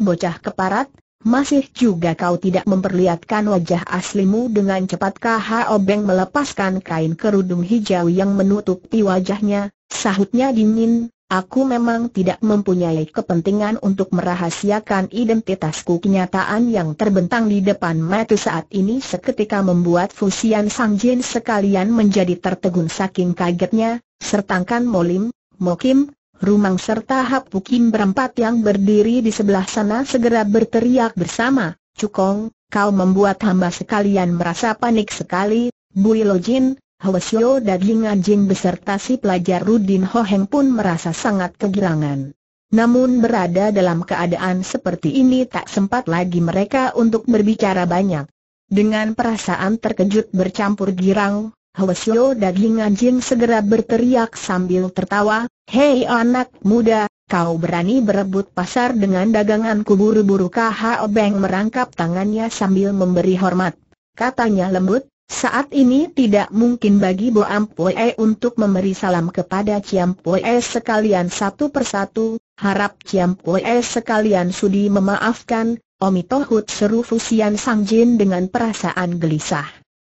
bocah keparat, masih juga kau tidak memperlihatkan wajah aslimu. Dengan cepat Kho Beng melepaskan kain kerudung hijau yang menutupi wajahnya. Sahutnya dingin, aku memang tidak mempunyai kepentingan untuk merahasiakan identitasku. Kenyataan yang terbentang di depan mata saat ini seketika membuat Fu Sian Sang Jin sekalian menjadi tertegun saking kagetnya, sertakan Mo Lim, Mo Kim, Rumang serta Hapukim berempat yang berdiri di sebelah sana segera berteriak bersama, "Cukong, kau membuat hamba sekalian merasa panik sekali." Bu I Lo Jin, Hwesyo dan Ying An Jin beserta si pelajar Rudin Ho Heng pun merasa sangat kegirangan. Namun berada dalam keadaan seperti ini tak sempat lagi mereka untuk berbicara banyak. Dengan perasaan terkejut bercampur girang, Hwesyo dan Ying An Jin segera berteriak sambil tertawa, "Hei anak muda, kau berani berebut pasar dengan daganganku?" Buru-buru Kho Beng merangkap tangannya sambil memberi hormat. Katanya lembut, "Saat ini tidak mungkin bagi Bo Ampoe untuk memberi salam kepada Ciampoe sekalian satu persatu. Harap Ciampoe sekalian sudi memaafkan." "Omitohut," seru Fu Sian Sang Jin dengan perasaan gelisah.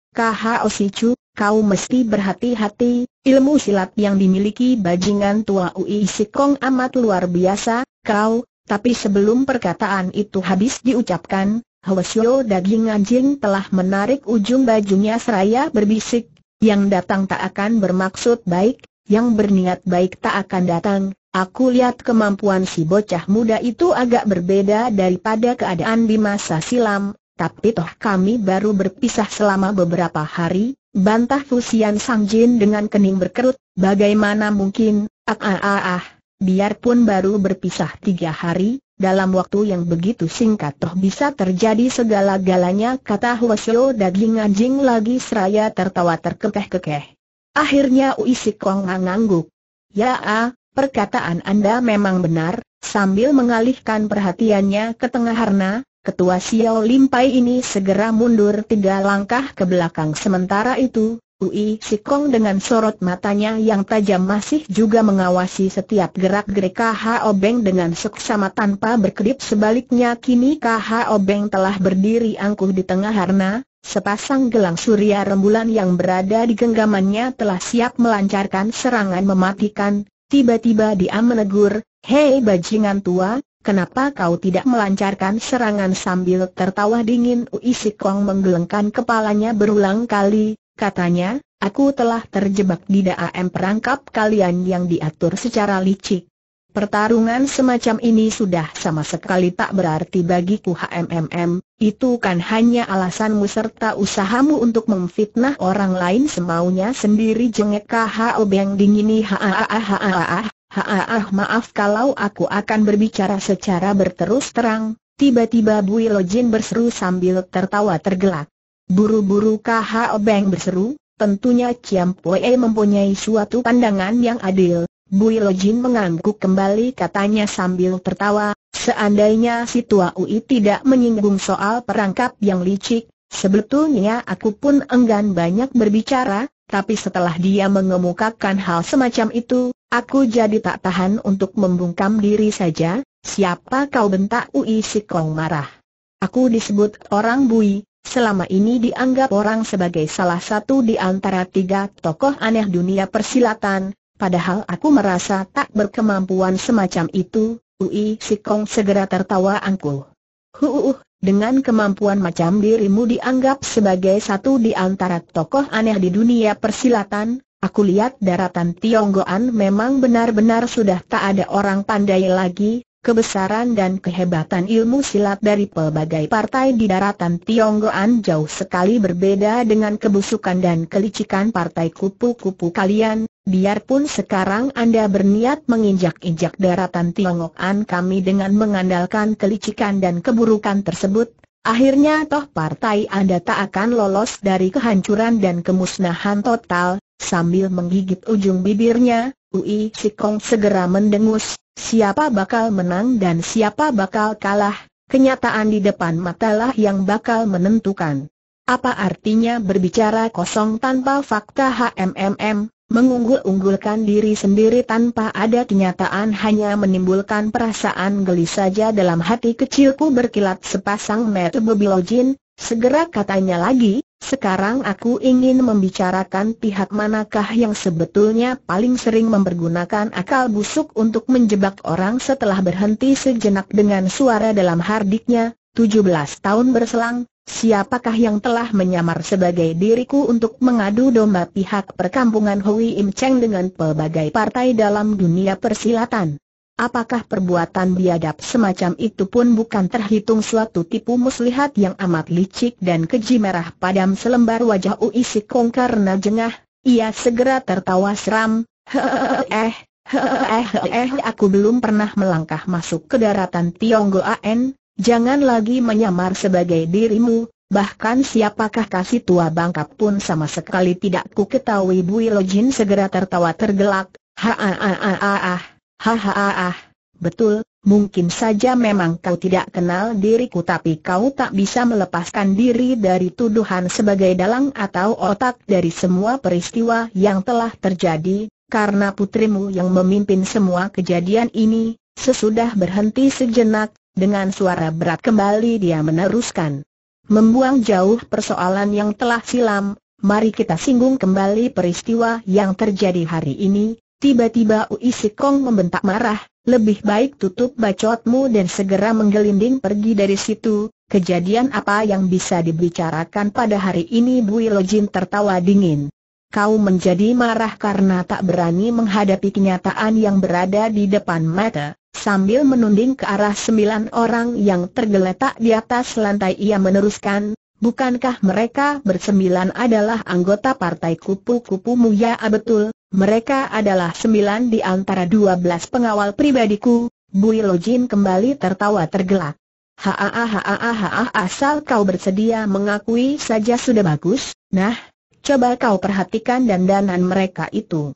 "Kho Sicu, kau mesti berhati-hati, ilmu silat yang dimiliki bajingan tua Ui Sikong amat luar biasa." "Kau..." Tapi sebelum perkataan itu habis diucapkan, Hwesyo daging anjing telah menarik ujung bajunya seraya berbisik, "Yang datang tak akan bermaksud baik, yang berniat baik tak akan datang." "Aku lihat kemampuan si bocah muda itu agak berbeda daripada keadaan di masa silam, tapi toh kami baru berpisah selama beberapa hari," bantah Fu Sian Sang Jin dengan kening berkerut. "Bagaimana mungkin, biarpun baru berpisah 3 hari, dalam waktu yang begitu singkat toh bisa terjadi segala-galanya," kata Hwesyo daging anjing lagi seraya tertawa terkekeh-kekeh. Akhirnya Ui Sikong ngangguk. "Ya, perkataan Anda memang benar." Sambil mengalihkan perhatiannya ke tengah harna, ketua Siao Lim Pai ini segera mundur 3 langkah ke belakang. Sementara itu, Ui Sikong dengan sorot matanya yang tajam masih juga mengawasi setiap gerak-gerik Kho Beng dengan seksama tanpa berkedip. Sebaliknya kini Kho Beng telah berdiri angkuh di tengah harna, sepasang gelang surya rembulan yang berada di genggamannya telah siap melancarkan serangan mematikan. Tiba-tiba dia menegur, "Hei bajingan tua, kenapa kau tidak melancarkan serangan?" Sambil tertawa dingin Ui Sikong menggelengkan kepalanya berulang kali. Katanya, "Aku telah terjebak di dalam perangkap kalian yang diatur secara licik. Pertarungan semacam ini sudah sama sekali tak berarti bagiku. Itu kan hanya alasanmu serta usahamu untuk memfitnah orang lain semaunya sendiri," jengek Kho Beng dingini. "Maaf kalau aku akan berbicara secara berterus terang." Tiba-tiba Bu I Lo Jin berseru sambil tertawa tergelak. Buru-buru Kho Beng berseru, "Tentunya Ciampoe mempunyai suatu pandangan yang adil." Bu I Lo Jin mengangguk kembali, katanya sambil tertawa, "Seandainya si tua Ui tidak menyinggung soal perangkap yang licik, sebetulnya aku pun enggan banyak berbicara. Tapi setelah dia mengemukakan hal semacam itu, aku jadi tak tahan untuk membungkam diri saja." "Siapa kau?" bentak Ui Sikong marah. "Aku disebut orang Bui. Selama ini dianggap orang sebagai salah satu di antara 3 tokoh aneh dunia persilatan, padahal aku merasa tak berkemampuan semacam itu." Ui Sikong segera tertawa angkuh. "Dengan kemampuan macam dirimu dianggap sebagai satu di antara tokoh aneh di dunia persilatan. Aku lihat daratan Tionggoan memang benar-benar sudah tak ada orang pandai lagi. Kebesaran dan kehebatan ilmu silat dari pelbagai partai di daratan Tionggoan jauh sekali berbeda dengan kebusukan dan kelicikan partai kupu-kupu kalian. Biarpun sekarang Anda berniat menginjak-injak daratan Tionggoan kami dengan mengandalkan kelicikan dan keburukan tersebut, Akhirnya toh partai Anda tak akan lolos dari kehancuran dan kemusnahan total." Sambil menggigit ujung bibirnya, Ui Sikong segera mendengus, siapa bakal menang dan siapa bakal kalah, kenyataan di depan matalah yang bakal menentukan. Apa artinya berbicara kosong tanpa fakta? Mengunggul-unggulkan diri sendiri tanpa ada kenyataan hanya menimbulkan perasaan gelis saja dalam hati kecilku, berkilat sepasang mata Bu I Lo Jin. Segera katanya lagi, "Sekarang aku ingin membicarakan pihak manakah yang sebetulnya paling sering mempergunakan akal busuk untuk menjebak orang." Setelah berhenti sejenak dengan suara dalam hardiknya, 17 tahun berselang, siapakah yang telah menyamar sebagai diriku untuk mengadu domba pihak perkampungan Hui Im Cheng dengan pelbagai partai dalam dunia persilatan? Apakah perbuatan biadab semacam itu pun bukan terhitung suatu tipu muslihat yang amat licik? Dan keji merah padam selembar wajah Ui Sikong karena jengah. Ia segera tertawa seram. Aku belum pernah melangkah masuk ke daratan Tionggoan. Jangan lagi menyamar sebagai dirimu. Bahkan siapakah kasih tua bangkap pun sama sekali tidak ku ketahui. Bu I Lo Jin segera tertawa tergelak. Betul, mungkin saja memang kau tidak kenal diriku, tapi kau tak bisa melepaskan diri dari tuduhan sebagai dalang atau otak dari semua peristiwa yang telah terjadi, karena putrimu yang memimpin semua kejadian ini. Sesudah berhenti sejenak, dengan suara berat kembali dia meneruskan, "Membuang jauh persoalan yang telah silam, mari kita singgung kembali peristiwa yang terjadi hari ini." Tiba-tiba Ui Sikong membentak marah, "Lebih baik tutup bacotmu dan segera menggelinding pergi dari situ. Kejadian apa yang bisa dibicarakan pada hari ini?" Bu I Lo Jin tertawa dingin. "Kau menjadi marah karena tak berani menghadapi kenyataan yang berada di depan mata." Sambil menunding ke arah 9 orang yang tergeletak di atas lantai, ia meneruskan, "Bukankah mereka bersembilan adalah anggota Partai Kupu-Kupumu?" "Ya betul. Mereka adalah 9 di antara 12 pengawal pribadiku." Bu I Lo Jin kembali tertawa tergelak. "Asal kau bersedia mengakui saja sudah bagus. Nah, coba kau perhatikan dandanan mereka itu.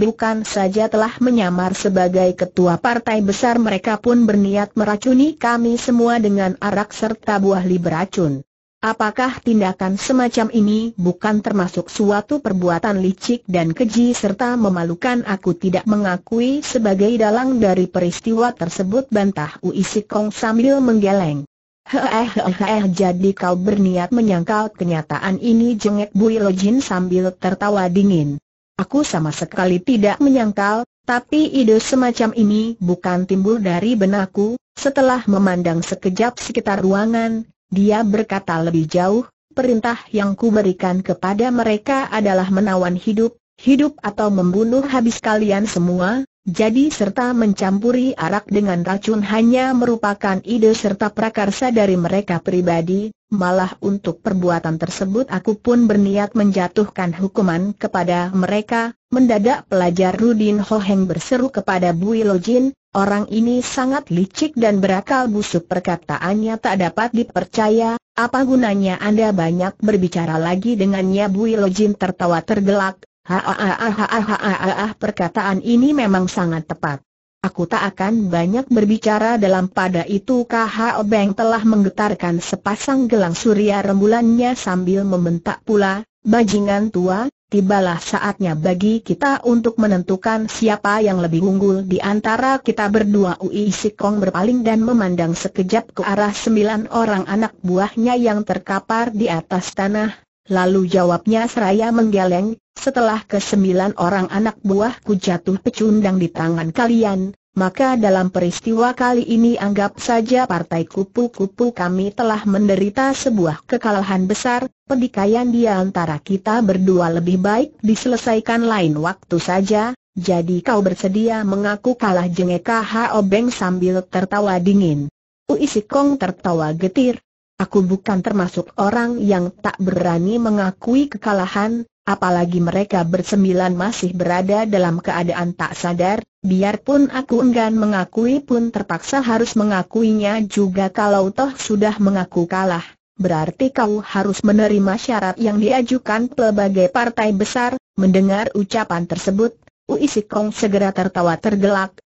Bukan saja telah menyamar sebagai ketua partai besar, mereka pun berniat meracuni kami semua dengan arak serta buah li beracun. Apakah tindakan semacam ini bukan termasuk suatu perbuatan licik dan keji serta memalukan?" "Aku tidak mengakui sebagai dalang dari peristiwa tersebut," bantah Ui Sikong sambil menggeleng. "Jadi kau berniat menyangkal kenyataan ini?" jengek Bu I Lo Jin sambil tertawa dingin. "Aku sama sekali tidak menyangkal, tapi ide semacam ini bukan timbul dari benakku." Setelah memandang sekejap sekitar ruangan, dia berkata lebih jauh, "Perintah yang kuberikan kepada mereka adalah menawan hidup atau membunuh habis kalian semua. Jadi serta mencampuri arak dengan racun hanya merupakan ide serta prakarsa dari mereka pribadi. Malah untuk perbuatan tersebut aku pun berniat menjatuhkan hukuman kepada mereka." Mendadak pelajar Rudin Ho Heng berseru kepada Bu I Lo Jin, "Orang ini sangat licik dan berakal busuk, perkataannya tak dapat dipercaya. Apa gunanya Anda banyak berbicara lagi dengannya?" Bu I Lo Jin tertawa tergelak. "Perkataan ini memang sangat tepat. Aku tak akan banyak berbicara dalam pada itu." Kho Beng telah menggetarkan sepasang gelang surya rembulannya sambil membentak pula, "Bajingan tua, tibalah saatnya bagi kita untuk menentukan siapa yang lebih unggul di antara kita berdua." Ui Sikong berpaling dan memandang sekejap ke arah 9 orang anak buahnya yang terkapar di atas tanah. Lalu jawabnya seraya menggeleng, "Setelah ke-9 orang anak buahku jatuh pecundang di tangan kalian, maka dalam peristiwa kali ini anggap saja Partai Kupu-Kupu kami telah menderita sebuah kekalahan besar. Pertikaian di antara kita berdua lebih baik diselesaikan lain waktu saja." "Jadi kau bersedia mengaku kalah?" jengek Kho Beng sambil tertawa dingin. Ui Sikong tertawa getir. "Aku bukan termasuk orang yang tak berani mengakui kekalahan, apalagi mereka bersembilan masih berada dalam keadaan tak sadar. Biarpun aku enggan mengakui pun terpaksa harus mengakuinya juga. Kalau toh sudah mengaku kalah, berarti kau harus menerima syarat yang diajukan pelbagai partai besar." Mendengar ucapan tersebut, Ui Sikong segera tertawa tergelak.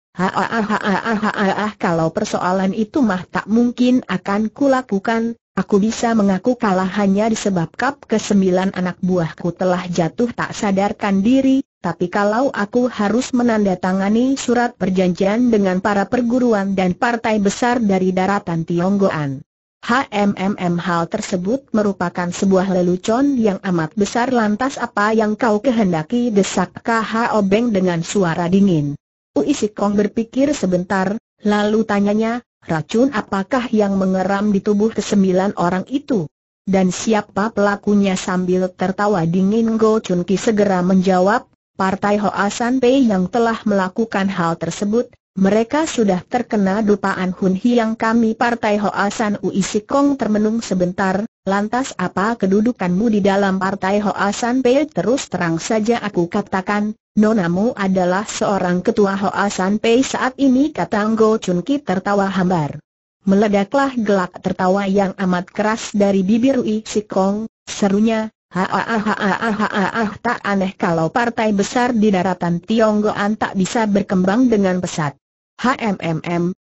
Kalau persoalan itu mah tak mungkin akan kulakukan. Aku bisa mengaku kalah hanya disebabkan kesembilan anak buahku telah jatuh tak sadarkan diri. Tapi kalau aku harus menandatangani surat perjanjian dengan para perguruan dan partai besar dari daratan Tionggoan, hal tersebut merupakan sebuah lelucon yang amat besar. Lantas apa yang kau kehendaki? Desak Kho Beng dengan suara dingin. Ui Sikong berpikir sebentar, lalu tanyanya, racun apakah yang mengeram di tubuh kesembilan orang itu? Dan siapa pelakunya? Sambil tertawa dingin Ngo Chun Ki segera menjawab, partai Hoa San Pai yang telah melakukan hal tersebut. Mereka sudah terkena dupa An Hun Hyang kami partai Hoa San. Ui Sikong termenung sebentar, lantas apa kedudukanmu di dalam partai Hoa San Pai? Terus terang saja aku katakan, nonamu adalah seorang ketua Hoa San Pai saat ini, kata Ngo Chun Ki tertawa hambar. Meledaklah gelak tertawa yang amat keras dari bibir Ui Sikong, serunya, tak aneh kalau partai besar di daratan Tionggoan tak bisa berkembang dengan pesat.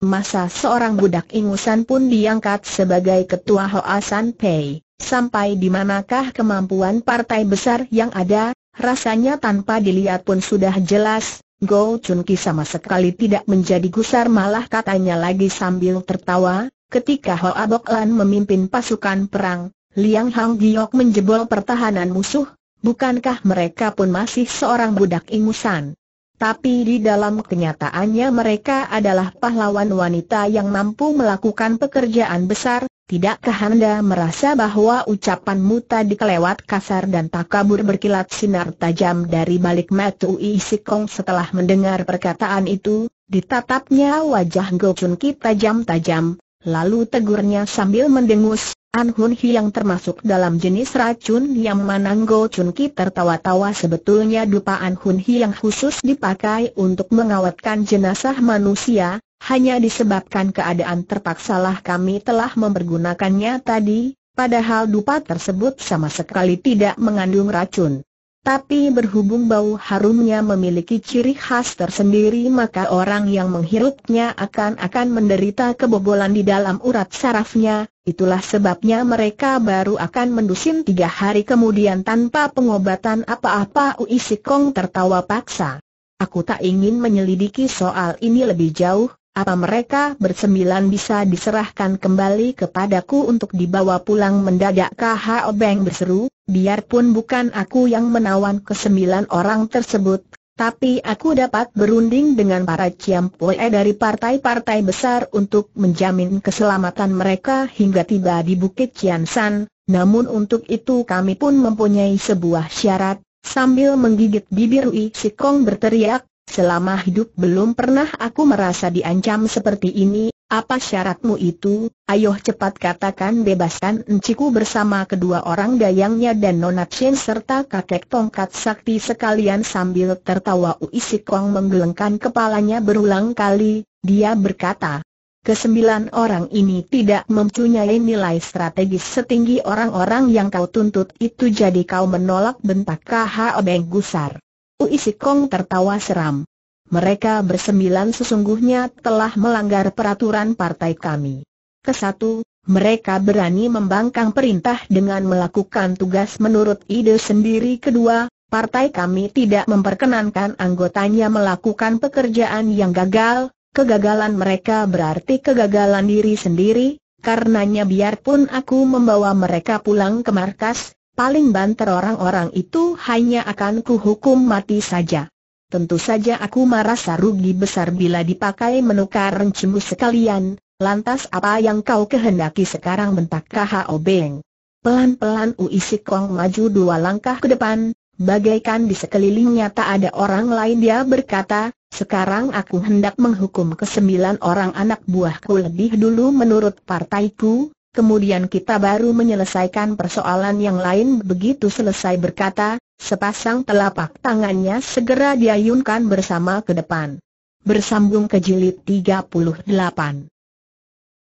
Masa seorang budak ingusan pun diangkat sebagai ketua Hoa San Pai. Sampai di manakah kemampuan partai besar yang ada? Rasanya tanpa dilihat pun sudah jelas. Ngo Chun Ki sama sekali tidak menjadi gusar, malah katanya lagi sambil tertawa, ketika Hoa Bok Lan memimpin pasukan perang, Liang Hang Giok menjebol pertahanan musuh, bukankah mereka pun masih seorang budak ingusan? Tapi di dalam kenyataannya mereka adalah pahlawan wanita yang mampu melakukan pekerjaan besar. Tidakkah Anda merasa bahwa ucapanmu tadi kelewat kasar dan takabur? Berkilat sinar tajam dari balik mata Ui Sikong setelah mendengar perkataan itu. Ditatapnya wajah Ngo Chun Ki tajam-tajam, lalu tegurnya sambil mendengus, An Hun Hyang termasuk dalam jenis racun yang mana? Ngo Chun Ki tertawa-tawa. Sebetulnya dupa An Hun Hyang khusus dipakai untuk mengawetkan jenazah manusia. Hanya disebabkan keadaan terpaksalah kami telah mempergunakannya tadi, padahal dupa tersebut sama sekali tidak mengandung racun. Tapi berhubung bau harumnya memiliki ciri khas tersendiri, maka orang yang menghirupnya akan menderita kebobolan di dalam urat sarafnya. Itulah sebabnya mereka baru akan mendusin 3 hari kemudian tanpa pengobatan apa-apa. Ui Sikong tertawa paksa. Aku tak ingin menyelidiki soal ini lebih jauh. Apa mereka bersembilan bisa diserahkan kembali kepadaku untuk dibawa pulang mendadak? Kho Beng berseru, biarpun bukan aku yang menawan kesembilan orang tersebut, tapi aku dapat berunding dengan para ciampoe dari partai-partai besar untuk menjamin keselamatan mereka hingga tiba di Bukit Cian San. Namun untuk itu kami pun mempunyai sebuah syarat. Sambil menggigit bibir Ui Sikong berteriak, selama hidup belum pernah aku merasa diancam seperti ini. Apa syaratmu itu? Ayo cepat katakan, bebaskan enciku bersama kedua orang dayangnya dan Nona Chen serta kakek tongkat sakti sekalian. Sambil tertawa Ui Sikong menggelengkan kepalanya berulang kali. Dia berkata, kesembilan orang ini tidak mempunyai nilai strategis setinggi orang-orang yang kau tuntut itu. Jadi kau menolak, bentak Kho Beng gusar. Ui Sikong tertawa seram. Mereka bersembilan sesungguhnya telah melanggar peraturan partai kami. Kesatu, mereka berani membangkang perintah dengan melakukan tugas menurut ide sendiri. Kedua, partai kami tidak memperkenankan anggotanya melakukan pekerjaan yang gagal. Kegagalan mereka berarti kegagalan diri sendiri. Karenanya biarpun aku membawa mereka pulang ke markas, paling banter orang-orang itu hanya akan kuhukum mati saja. Tentu saja aku merasa rugi besar bila dipakai menukar rencimu sekalian. Lantas apa yang kau kehendaki sekarang, bentak Kho Beng. Pelan-pelan Ui Sikong maju 2 langkah ke depan, bagaikan di sekelilingnya tak ada orang lain. Dia berkata, sekarang aku hendak menghukum kesembilan orang anak buahku lebih dulu menurut partaiku. Kemudian kita baru menyelesaikan persoalan yang lain. Begitu selesai berkata, sepasang telapak tangannya segera diayunkan bersama ke depan. Bersambung ke jilid 38.